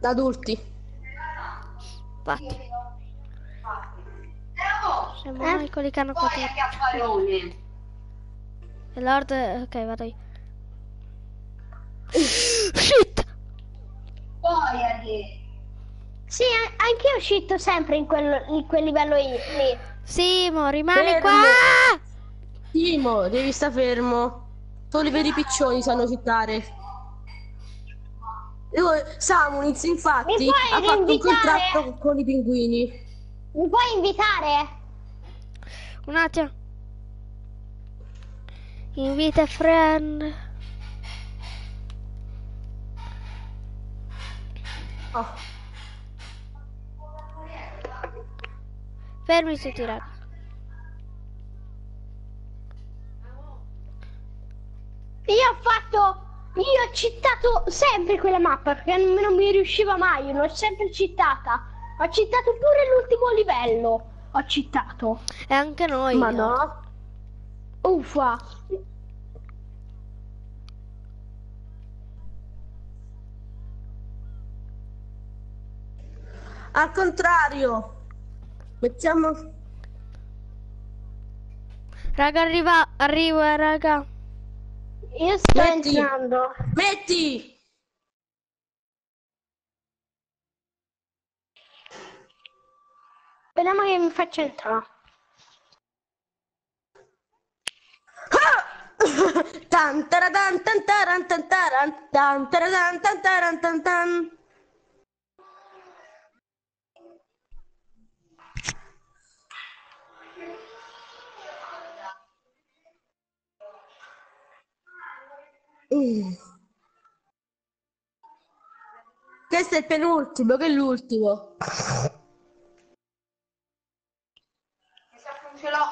Da adulti. Fatti. Siamo noi quelli che hanno potuto. E Lord, ok, vado io. Shit! Poi, Sì, anche io uscito sempre in quel livello lì. Simo, rimani fermo. Qua! Simo, devi sta fermo. Solo i veri piccioni sanno citare. Samuniz, infatti, ha fatto un contratto con i pinguini. Mi puoi invitare? Un attimo. Invita friend. Oh. Fermi tutti, raga. Io ho citato sempre quella mappa perché non mi riusciva mai, io l'ho sempre citata. Ho citato pure l'ultimo livello. Ho citato. E anche noi. Ma no. Uffa. Al contrario. Mettiamo. Raga, arriva, raga. Io sto entrando. Metti! Speriamo che mi faccia entrare. Ah! Tantaradan, tantaran, tantaran, tantaradan, tantaran, tantan. Questo è il penultimo, che è l'ultimo. Non ce l'ho.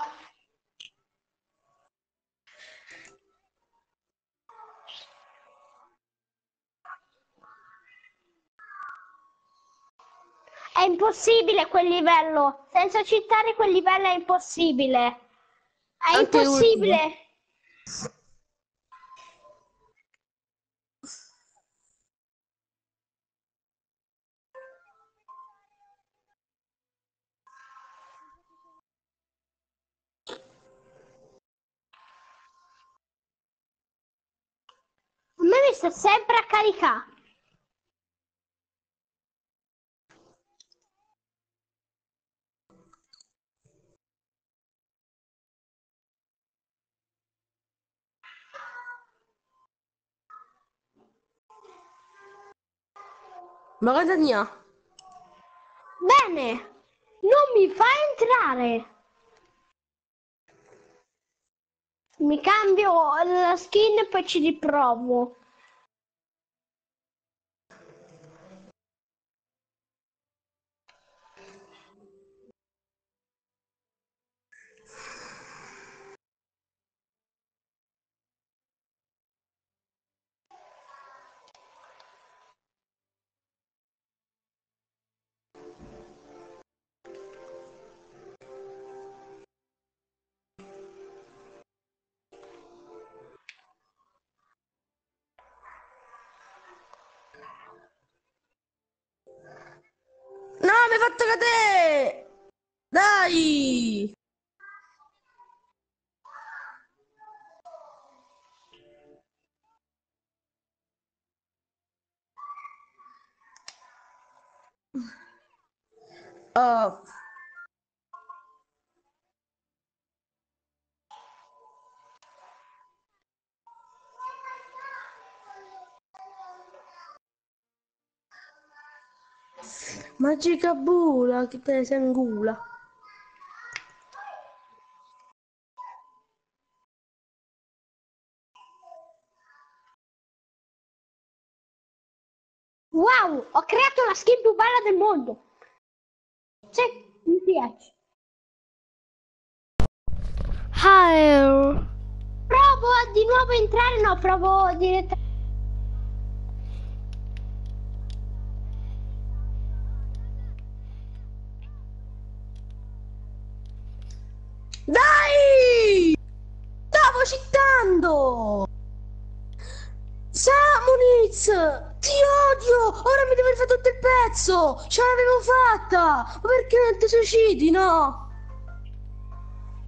È impossibile quel livello. Senza citare quel livello è impossibile. È anche impossibile. Ultimo. Sta sempre a caricare. Ma guarda mia. Bene, non mi fa entrare. Mi cambio la skin e poi ci riprovo. Fatto cadere! Dai! Oh. Magica bula che te ne si angula. Wow, ho creato la skin più bella del mondo. Sì, mi piace. Hi. Provo di nuovo a entrare, no, provo direttamente. Dai! Stavo citando! Samuniz! Ti odio! Ora mi devi fare tutto il pezzo! Ce l'avevo fatta! Ma perché non ti suicidi, no?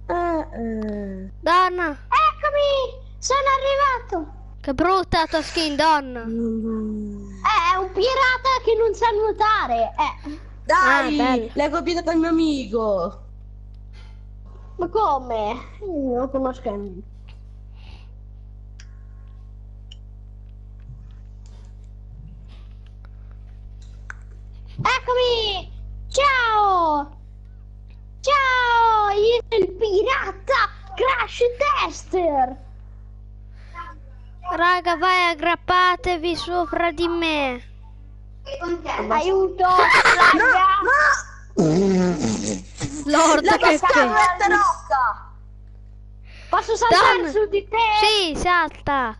Donna! Eccomi! Sono arrivato! Che brutta tua skin, donna! È un pirata che non sa nuotare. Dai, l'hai copiato dal mio amico. Ma come? Io lo conosco. Eccomi! Ciao! Ciao! Io sono il pirata Crash Tester! Raga, vai, aggrappatevi sopra di me! Aiuto! Raga! Lord, che rocca! Posso saltare su di te? Sì, salta!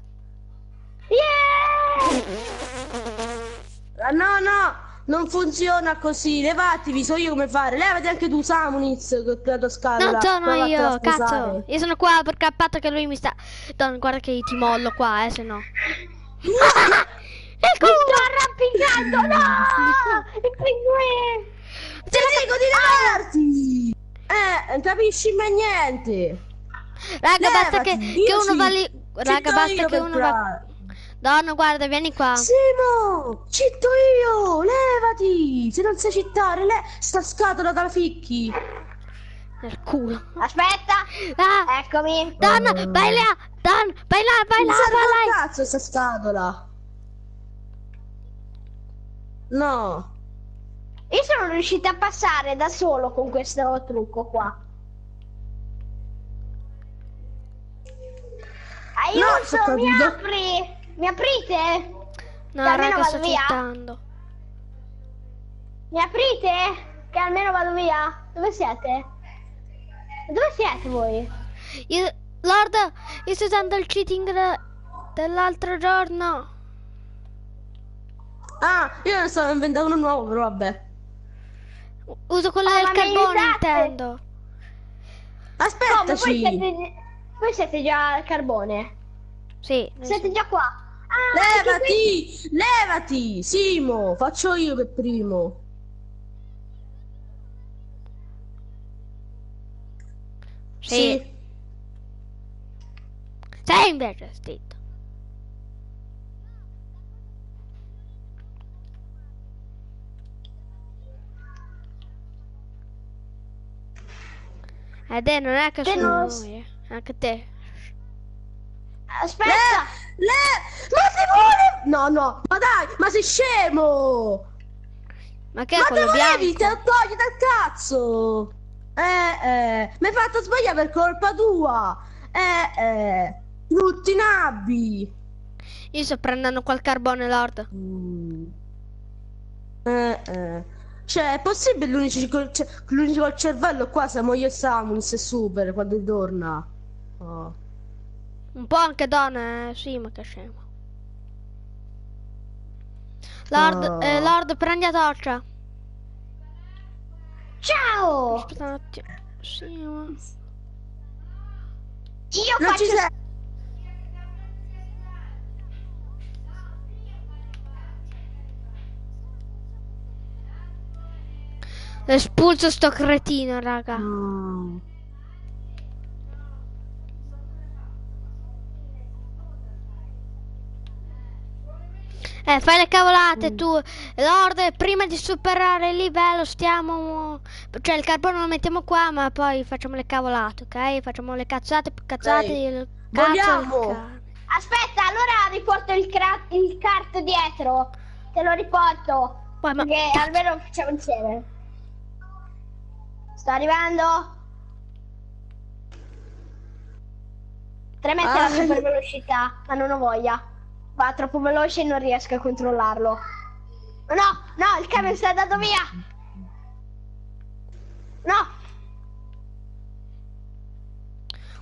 Yeah! No! Non funziona così, levatevi, so io come fare. Levati anche tu, Samuniz, con la tua scatola. No, sono io, cazzo. Io sono qua per cappato che lui mi sta... Don, guarda che ti mollo qua, se no. Ecco, mi sto arrampicando, no! Te la dico di levarti! Non capisci mai niente. Raga, levati, basta che uno va lì... Raga, basta che uno va... Donna, guarda, vieni qua. Simo, citto io, levati. Se non sai citare, sta scatola dalla ficchi. Nel culo. Aspetta, eccomi. Donna, vai là, Donna, vai là, vai là, vai là. Cazzo sta scatola. No. Io sono riuscita a passare da solo con questo trucco qua. Aiuto, no, mi apri. Mi aprite? No, raga, sto citando. Mi aprite? Che almeno vado via. Dove siete? Dove siete voi? Io, Lord, io sto usando il cheating dell'altro giorno. Ah, io ne sto inventando uno nuovo, però vabbè. Uso quello del carbone, intendo. Aspettaci. Voi siete già al carbone? Sì. Siete già qua. Levati! Levati! Simo! Faccio io per primo! Sì! Sei invece stretto! Ed è non è che sono noi, anche te! Aspetta! Ma Simone! No, no! Ma dai! Ma sei scemo! Ma che è quello bianco? Ma te volevi, te lo togli dal cazzo! Mi hai fatto sbagliare per colpa tua! Brutti nabbi! Io sto prendendo quel carbone, Lord. Cioè, è possibile l'unico cervello qua siamo io e Samus e Super quando torna? Oh. Un po' anche Donna, sì, ma che scemo. Lord, Lord, prendi la torcia. Ciao! Aspetta un attimo. Sì, ma... Io non faccio... Espulso sto cretino, raga. No. Fai le cavolate tu, Lord, prima di superare il livello stiamo... Cioè il carbone lo mettiamo qua, ma poi facciamo le cavolate, ok? Facciamo le cazzate più cazzate del cazzo. Aspetta, allora riporto il cart dietro. Te lo riporto. Poi, ma... Perché almeno lo facciamo insieme. Sto arrivando. Tremette la super velocità, ma non ho voglia. Va troppo veloce e non riesco a controllarlo. No, no, il camion si è andato via. No.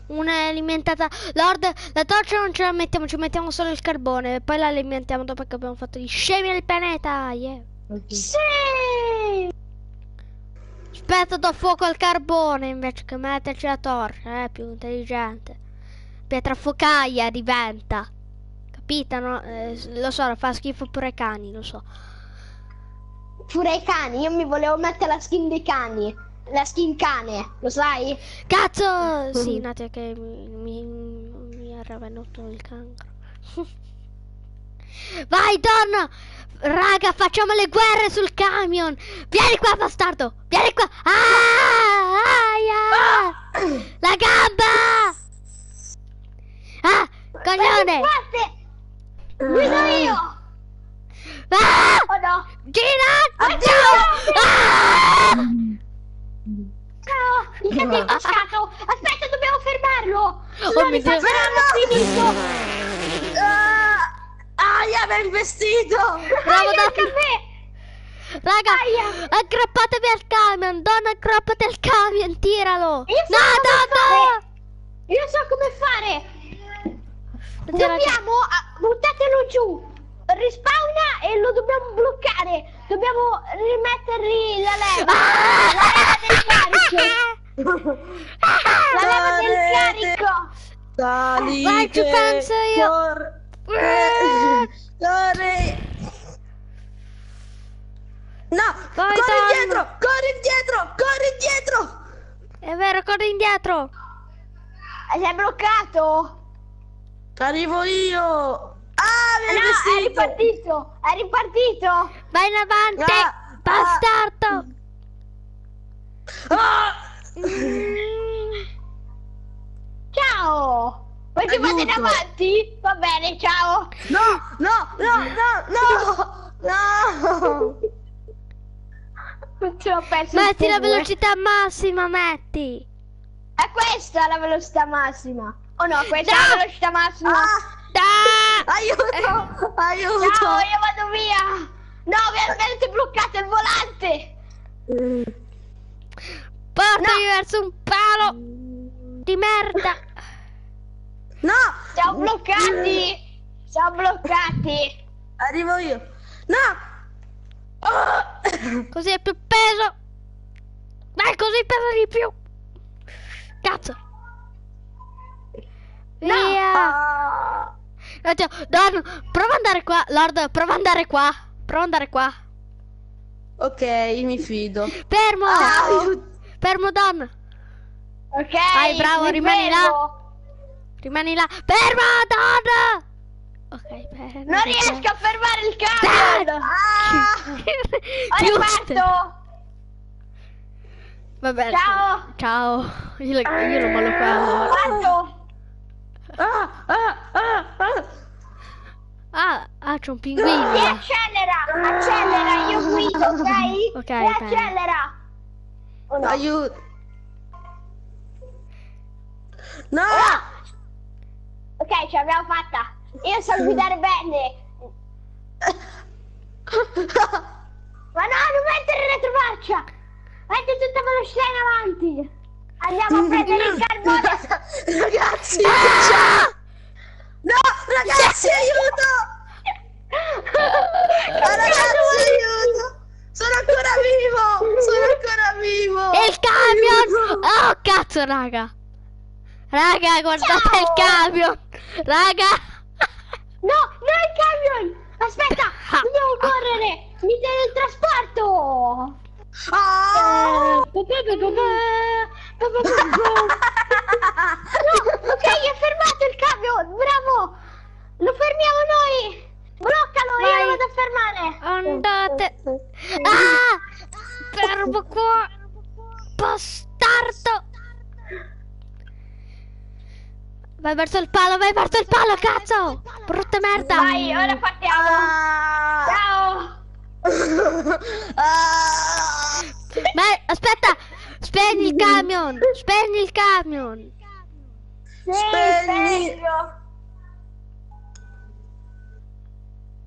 Una alimentata. Lord, la torcia non ce la mettiamo, ci mettiamo solo il carbone e poi la alimentiamo dopo che abbiamo fatto gli scemi del pianeta. Yeah. Okay. Sì. Aspetta, do fuoco al carbone invece che metterci la torcia, è più intelligente. Pietra focaia diventa. No, lo so, fa schifo pure i cani, lo so. Pure i cani, io mi volevo mettere la skin dei cani. La skin cane, lo sai? Cazzo! Sì, nate che mi era venuto il cancro. Vai, torna. Raga, facciamo le guerre sul camion. Vieni qua, bastardo. Vieni qua. Ah, yeah. La gamba. Ah, coglione. Guido io. Ah, oh no. Gira. Ciao. Ciao. Mi sento impacciato. Aspetta, dobbiamo fermarlo. Oh, mi sembra finito. Aia, bel vestito. Bravo, anche a me. Raga, aggrappatevi al camion. Donna, aggrappate al camion, tiralo. Io so come fare. Dobbiamo buttatelo giù. Rispawna e lo dobbiamo bloccare. Dobbiamo rimettergli la leva. La leva del carico. Salite. Vai, ci penso io. Corri indietro! È vero, corri indietro! Sei bloccato! Arrivo io! Ah, no, è ripartito! Vai in avanti! Bastardo! Ciao! Voi ti fate in avanti? Va bene, ciao! No! Non ce l'ho perso. Metti la velocità massima, metti! È questa la velocità massima! Oh no, questa è la velocità massima! Aiuto! Ciao, io vado via! No, mi avete bloccato il volante! Portami verso un palo! Di merda! No! Siamo bloccati! Arrivo io! No! Oh. Così è più peso! Vai, così pesa di più! Cazzo! Via! Oddio, Don, prova ad andare qua! Lord, prova ad andare qua! Ok, mi fido! Fermo! Fermo, Don! Ok! Vai, bravo, rimani là! Rimani là. Ferma, donna! Ok, bene. Non riesco a fermare il camion! Ho rifatto! Va bene. Ciao! Io lo mollo qua. C'è un pinguino! Accelera! Io guido, ok? Ok. Accelera! Oh, no. Aiuto! No! Ah! Ok, ce l'abbiamo fatta. Io so guidare bene. Ma no, non mettere in retromarcia. Metti tutta velocità in avanti. Andiamo a prendere il carbone. Ragazzi, aiuto. Sono ancora vivo. E il camion. Oh, cazzo, raga. Guardate il camion. No, non il camion! Aspetta! Dobbiamo correre! Mi dai il trasporto! No! Ok, è fermato il camion! Bravo! Lo fermiamo noi! Bloccalo, io lo vado a fermare! Andate! Fermo qua! Bastardo! Vai verso il palo, cazzo! Brutta merda! Vai, ora partiamo! Ciao! Beh, aspetta! Spegni il camion! Spegni!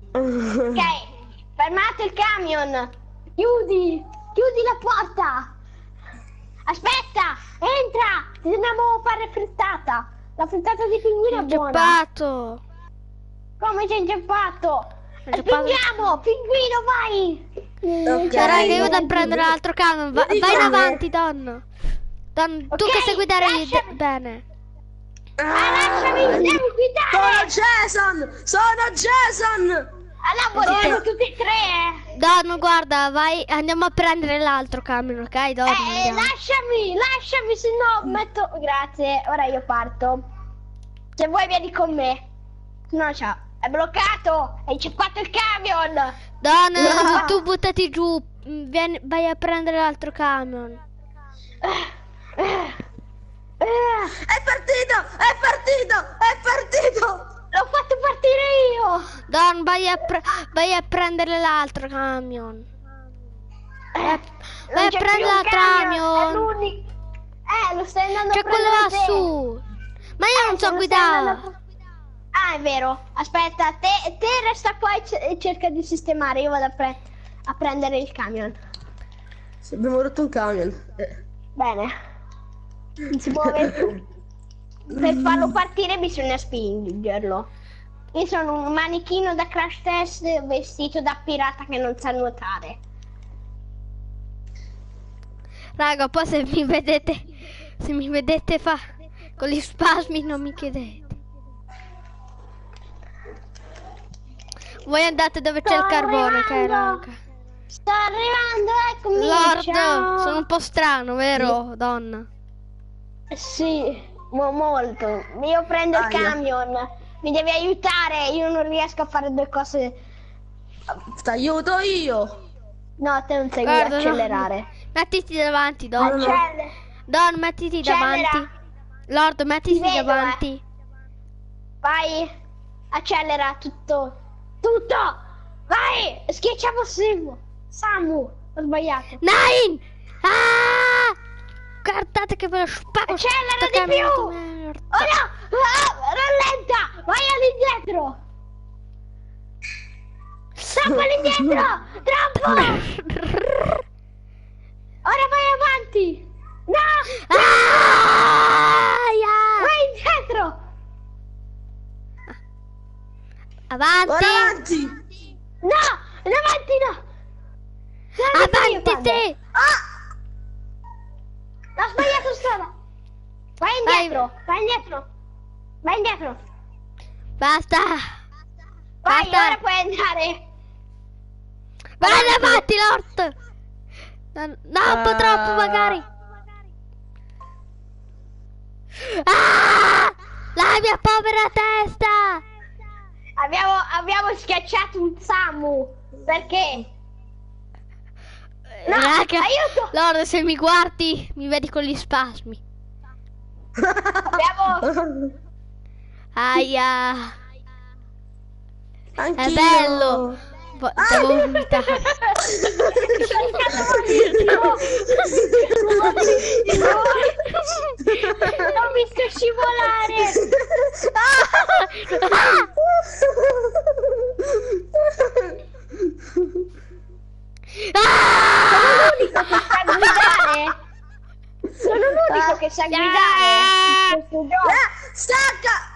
Ok, fermate il camion! Chiudi la porta! Aspetta! Entra! Ti dobbiamo fare frittata! La frittata di pinguino è buona. Come c'è inceppato? Spingiamo, pinguino, vai! Okay, raga, io vado a prendere l'altro camion. Vai in avanti, Don. Okay, tu che sai guidare bene. Lasciami guidare! Sono Jason! Allora vogliamo tutti e tre! Don, guarda, vai, andiamo a prendere l'altro camion, ok, Don? Lasciami, se no metto... Grazie, ora io parto. Se vuoi vieni con me. No, ciao. È bloccato! Hai cippato il camion! Donna, no. Tu buttati giù! Vieni, vai a prendere l'altro camion! È partito! È partito! È partito! L'ho fatto partire io! Don, vai a prendere l'altro camion! Vai a prendere l'altro camion! Lo stai andando a prendere! C'è quello lassù! Ma io non so guidare! Ah, è vero. Aspetta, te resta qua e cerca di sistemare. Io vado a prendere il camion. Se abbiamo rotto un camion. Bene. Non si muove. Per farlo partire bisogna spingerlo. Io sono un manichino da crash test vestito da pirata che non sa nuotare. Raga, poi se mi vedete fa con gli spasmi non mi chiedete. Voi andate dove c'è il carbone, che raga. Sto arrivando, eccomi. Lord, sono un po' strano, vero, sì. Donna? Sì, molto. Io prendo il camion. Mi devi aiutare, io non riesco a fare due cose. Ti aiuto io. No, te non sai accelerare. No. Mettiti davanti, Don. Don, mettiti davanti. Lord, mettiti davanti. Vai, accelera tutto. Tutto! Vai! Schiacciamo Samu! Ho sbagliato! Nein! Ah! Guardate che ve lo spacco! Accelera di più! Oh no! Ah, rallenta! Vai all'indietro! Troppo all'indietro! Troppo! Ora vai avanti! No! Ah! Vai indietro! Avanti! No! Davanti no! Avanti te! Ho sbagliato strada! Vai indietro! Vai indietro! Vai indietro! Basta! Vai, ora puoi andare! Vai avanti, Lord! No, un po' troppo magari! Ah! La mia povera testa! Abbiamo schiacciato un Samu. Perché? No, raga, aiuto! Lord, se mi guardi, mi vedi con gli spasmi. Abbiamo... Aia. Anch'io. È bello. Devo vomitare. Ho visto scivolare. Ah! Sono l'unico che sa guidare in questo gioco. Stacca!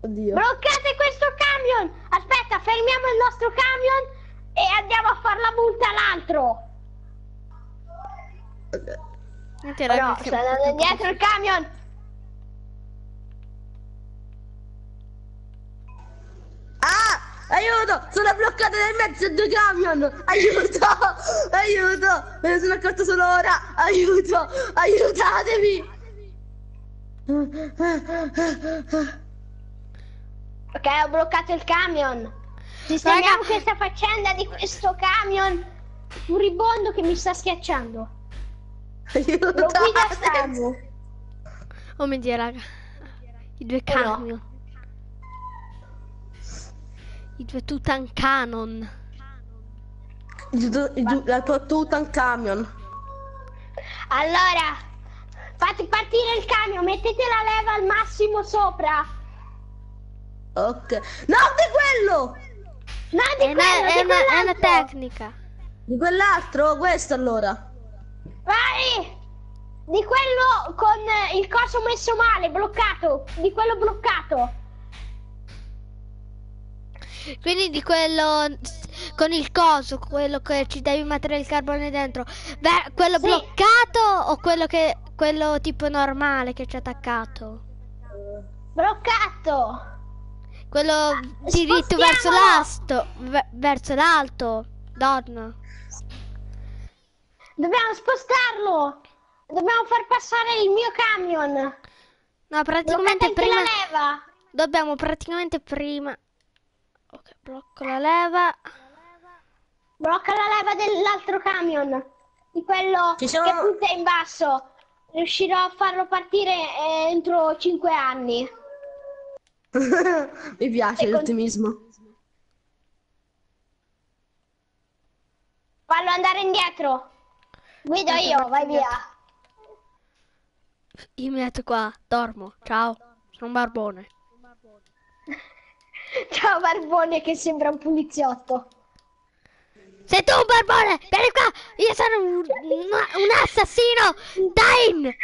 Oddio. Bloccate questo camion! Aspetta, fermiamo il nostro camion e andiamo a far la multa all'altro. No, sta andando dietro il camion. Aiuto! Sono bloccata nel mezzo a due camion! Aiuto! Aiuto! Me ne sono accorto solo ora! Aiuto! Aiutatemi! Ok, ho bloccato il camion! Sistemiamo questa faccenda di questo camion furibondo che mi sta schiacciando! Aiuto! Lo guida Samu! Oh mio Dio, raga! I due camion! No. Il tuo Tutankhamon. La tua Tutankhamon. Allora, fate partire il camion, mettete la leva al massimo sopra. Ok. No, di quello! No, di quello! È una tecnica. Di quell'altro? Questo allora. Vai! Di quello con il coso messo male, bloccato. Di quello bloccato. Quindi di quello con il coso, quello che ci devi mettere il carbone dentro. Beh, quello bloccato o quello tipo normale che ci ha attaccato? Bloccato! Quello diritto verso l'alto, donna. Dobbiamo spostarlo! Dobbiamo far passare il mio camion! No, praticamente prima... la leva! dobbiamo praticamente prima... Ok, blocco la leva. Blocca la leva dell'altro camion. Di quello che punta in basso. Riuscirò a farlo partire entro 5 anni. Mi piace l'ottimismo. Fallo andare indietro. Guido io, vai via. Io mi metto qua, dormo. Ciao, sono un barbone. Ciao barbone che sembra un poliziotto. Sei tu un barbone, vieni qua. Io sono un assassino. Nine.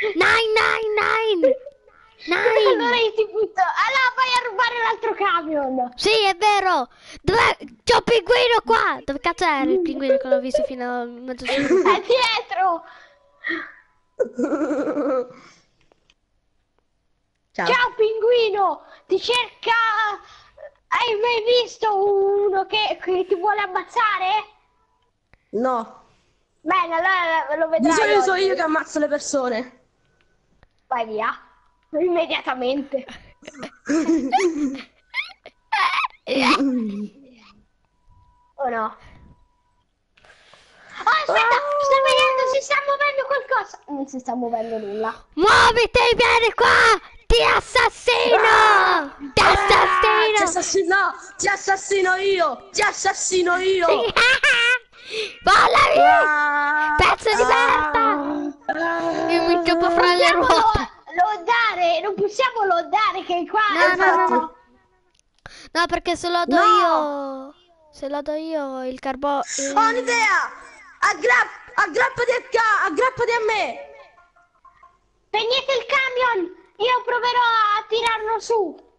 Allora io ti butto. Allora vai a rubare l'altro camion. Sì, è vero. C'ho un pinguino qua. Dove cazzo era il pinguino che l'ho visto fino a mezzo? È dietro. Ciao. Ciao pinguino. Ti cerca. Hai mai visto uno che ti vuole ammazzare? No. Bene, allora lo vedrai. Di solito sono io che ammazzo le persone. Vai via. Immediatamente. Oh no. Oh, aspetta, sto vedendo, si sta muovendo qualcosa. Non si sta muovendo nulla. Muoviti, vieni qua! Ti assassino! Ti assassino! Ti assassino! Ti assassino io! Ti assassino io! Volami! Pezzo di merda! Io mi inchiopo fra le ruote! Lodare! Non possiamo lodare che qua... No. No, perché se lodo io... Se lodo io il carbone... Ho un'idea! Aggrappati a me! Spegnete il camion! Io proverò a tirarlo su.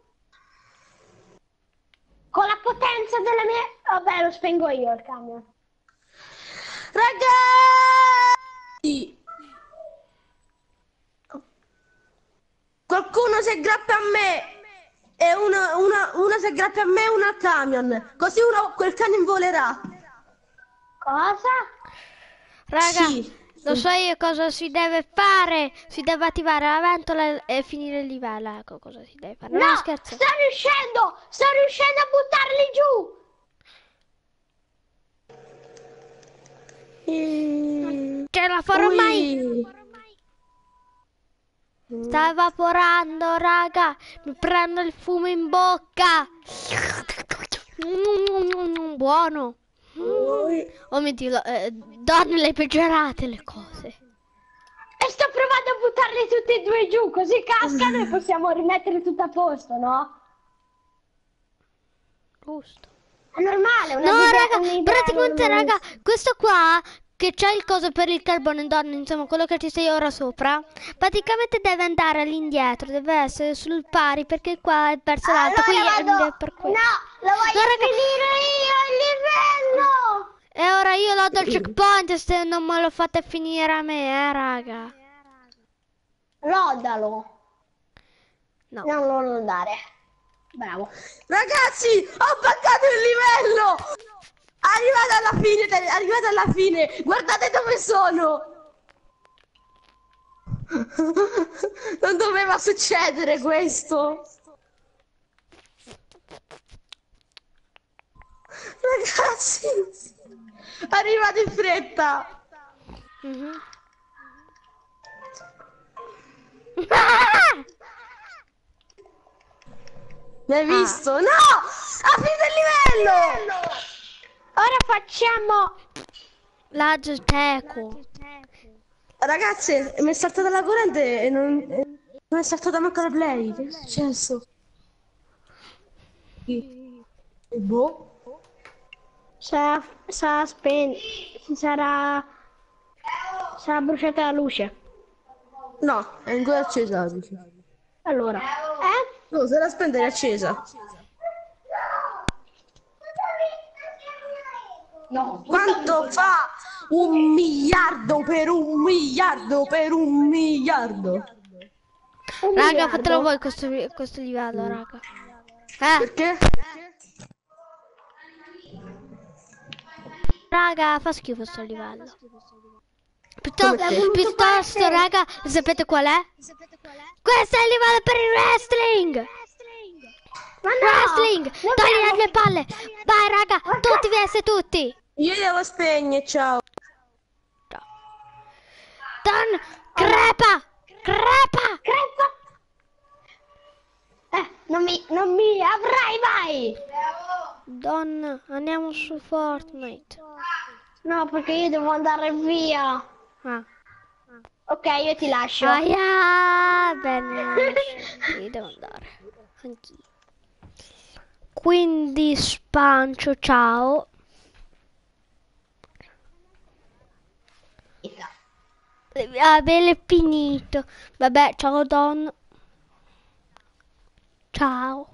Con la potenza della mia... Vabbè, lo spengo io il camion. Ragazzi! Qualcuno si aggrappa a me. E uno si aggrappa a me e uno al camion. Così quel camion volerà. Cosa? Raga... Sì. Lo so io cosa si deve fare. Si deve attivare la ventola e finire il livello. Ecco cosa si deve fare. No, scherzo. Sto riuscendo a buttarli giù. Non ce la farò mai. Sta evaporando, raga. Mi prendo il fumo in bocca. Buono. Oh mio Dio, donne le peggiorate le cose. E sto provando a buttarle tutte e due giù, così cascano e possiamo rimettere tutto a posto, no? Giusto. È normale, una raga, praticamente raga, questo qua che c'è il coso per il carbone, donne, insomma, quello che ci sei ora sopra, praticamente deve andare all'indietro, deve essere sul pari perché qua è perso l'alto, quindi è per quello. No, lo voglio finire io il livello! E ora io lo do il checkpoint se non me lo fate finire a me, raga. Lodalo. No. Non lo lodare. Bravo. Ragazzi, ho buggato il livello! Arrivata alla fine! Guardate dove sono! Non doveva succedere questo! Ragazzi, arrivate in fretta. L'hai visto? No! Ha finito il livello! Ora facciamo la geoteco. Ragazzi, mi è saltata la corrente e non è saltata manco la play. Che è successo? E boh. Sarà bruciata la luce. No, è ancora accesa la luce. Allora, no, se la spende è accesa. No, quanto fa 1 miliardo per 1 miliardo? Raga, fatelo voi questo livello, raga. Perché? Raga, fa schifo sto livello. Piuttosto, raga, sapete qual è? Questo è il livello per il wrestling! Wrestling! No, togliere le palle! Vai raga, tutti vs tutti! Io devo spegnere, ciao! Don, crepa! Crepa! Crepa! Non mi avrai mai! Don, andiamo su Fortnite. No, perché io devo andare via. Ah. Ok, io ti lascio. Aia, bene. Io devo andare. Anch'io. Quindi spancio, ciao. Va bene, finito. Vabbè, ciao Don. Ciao.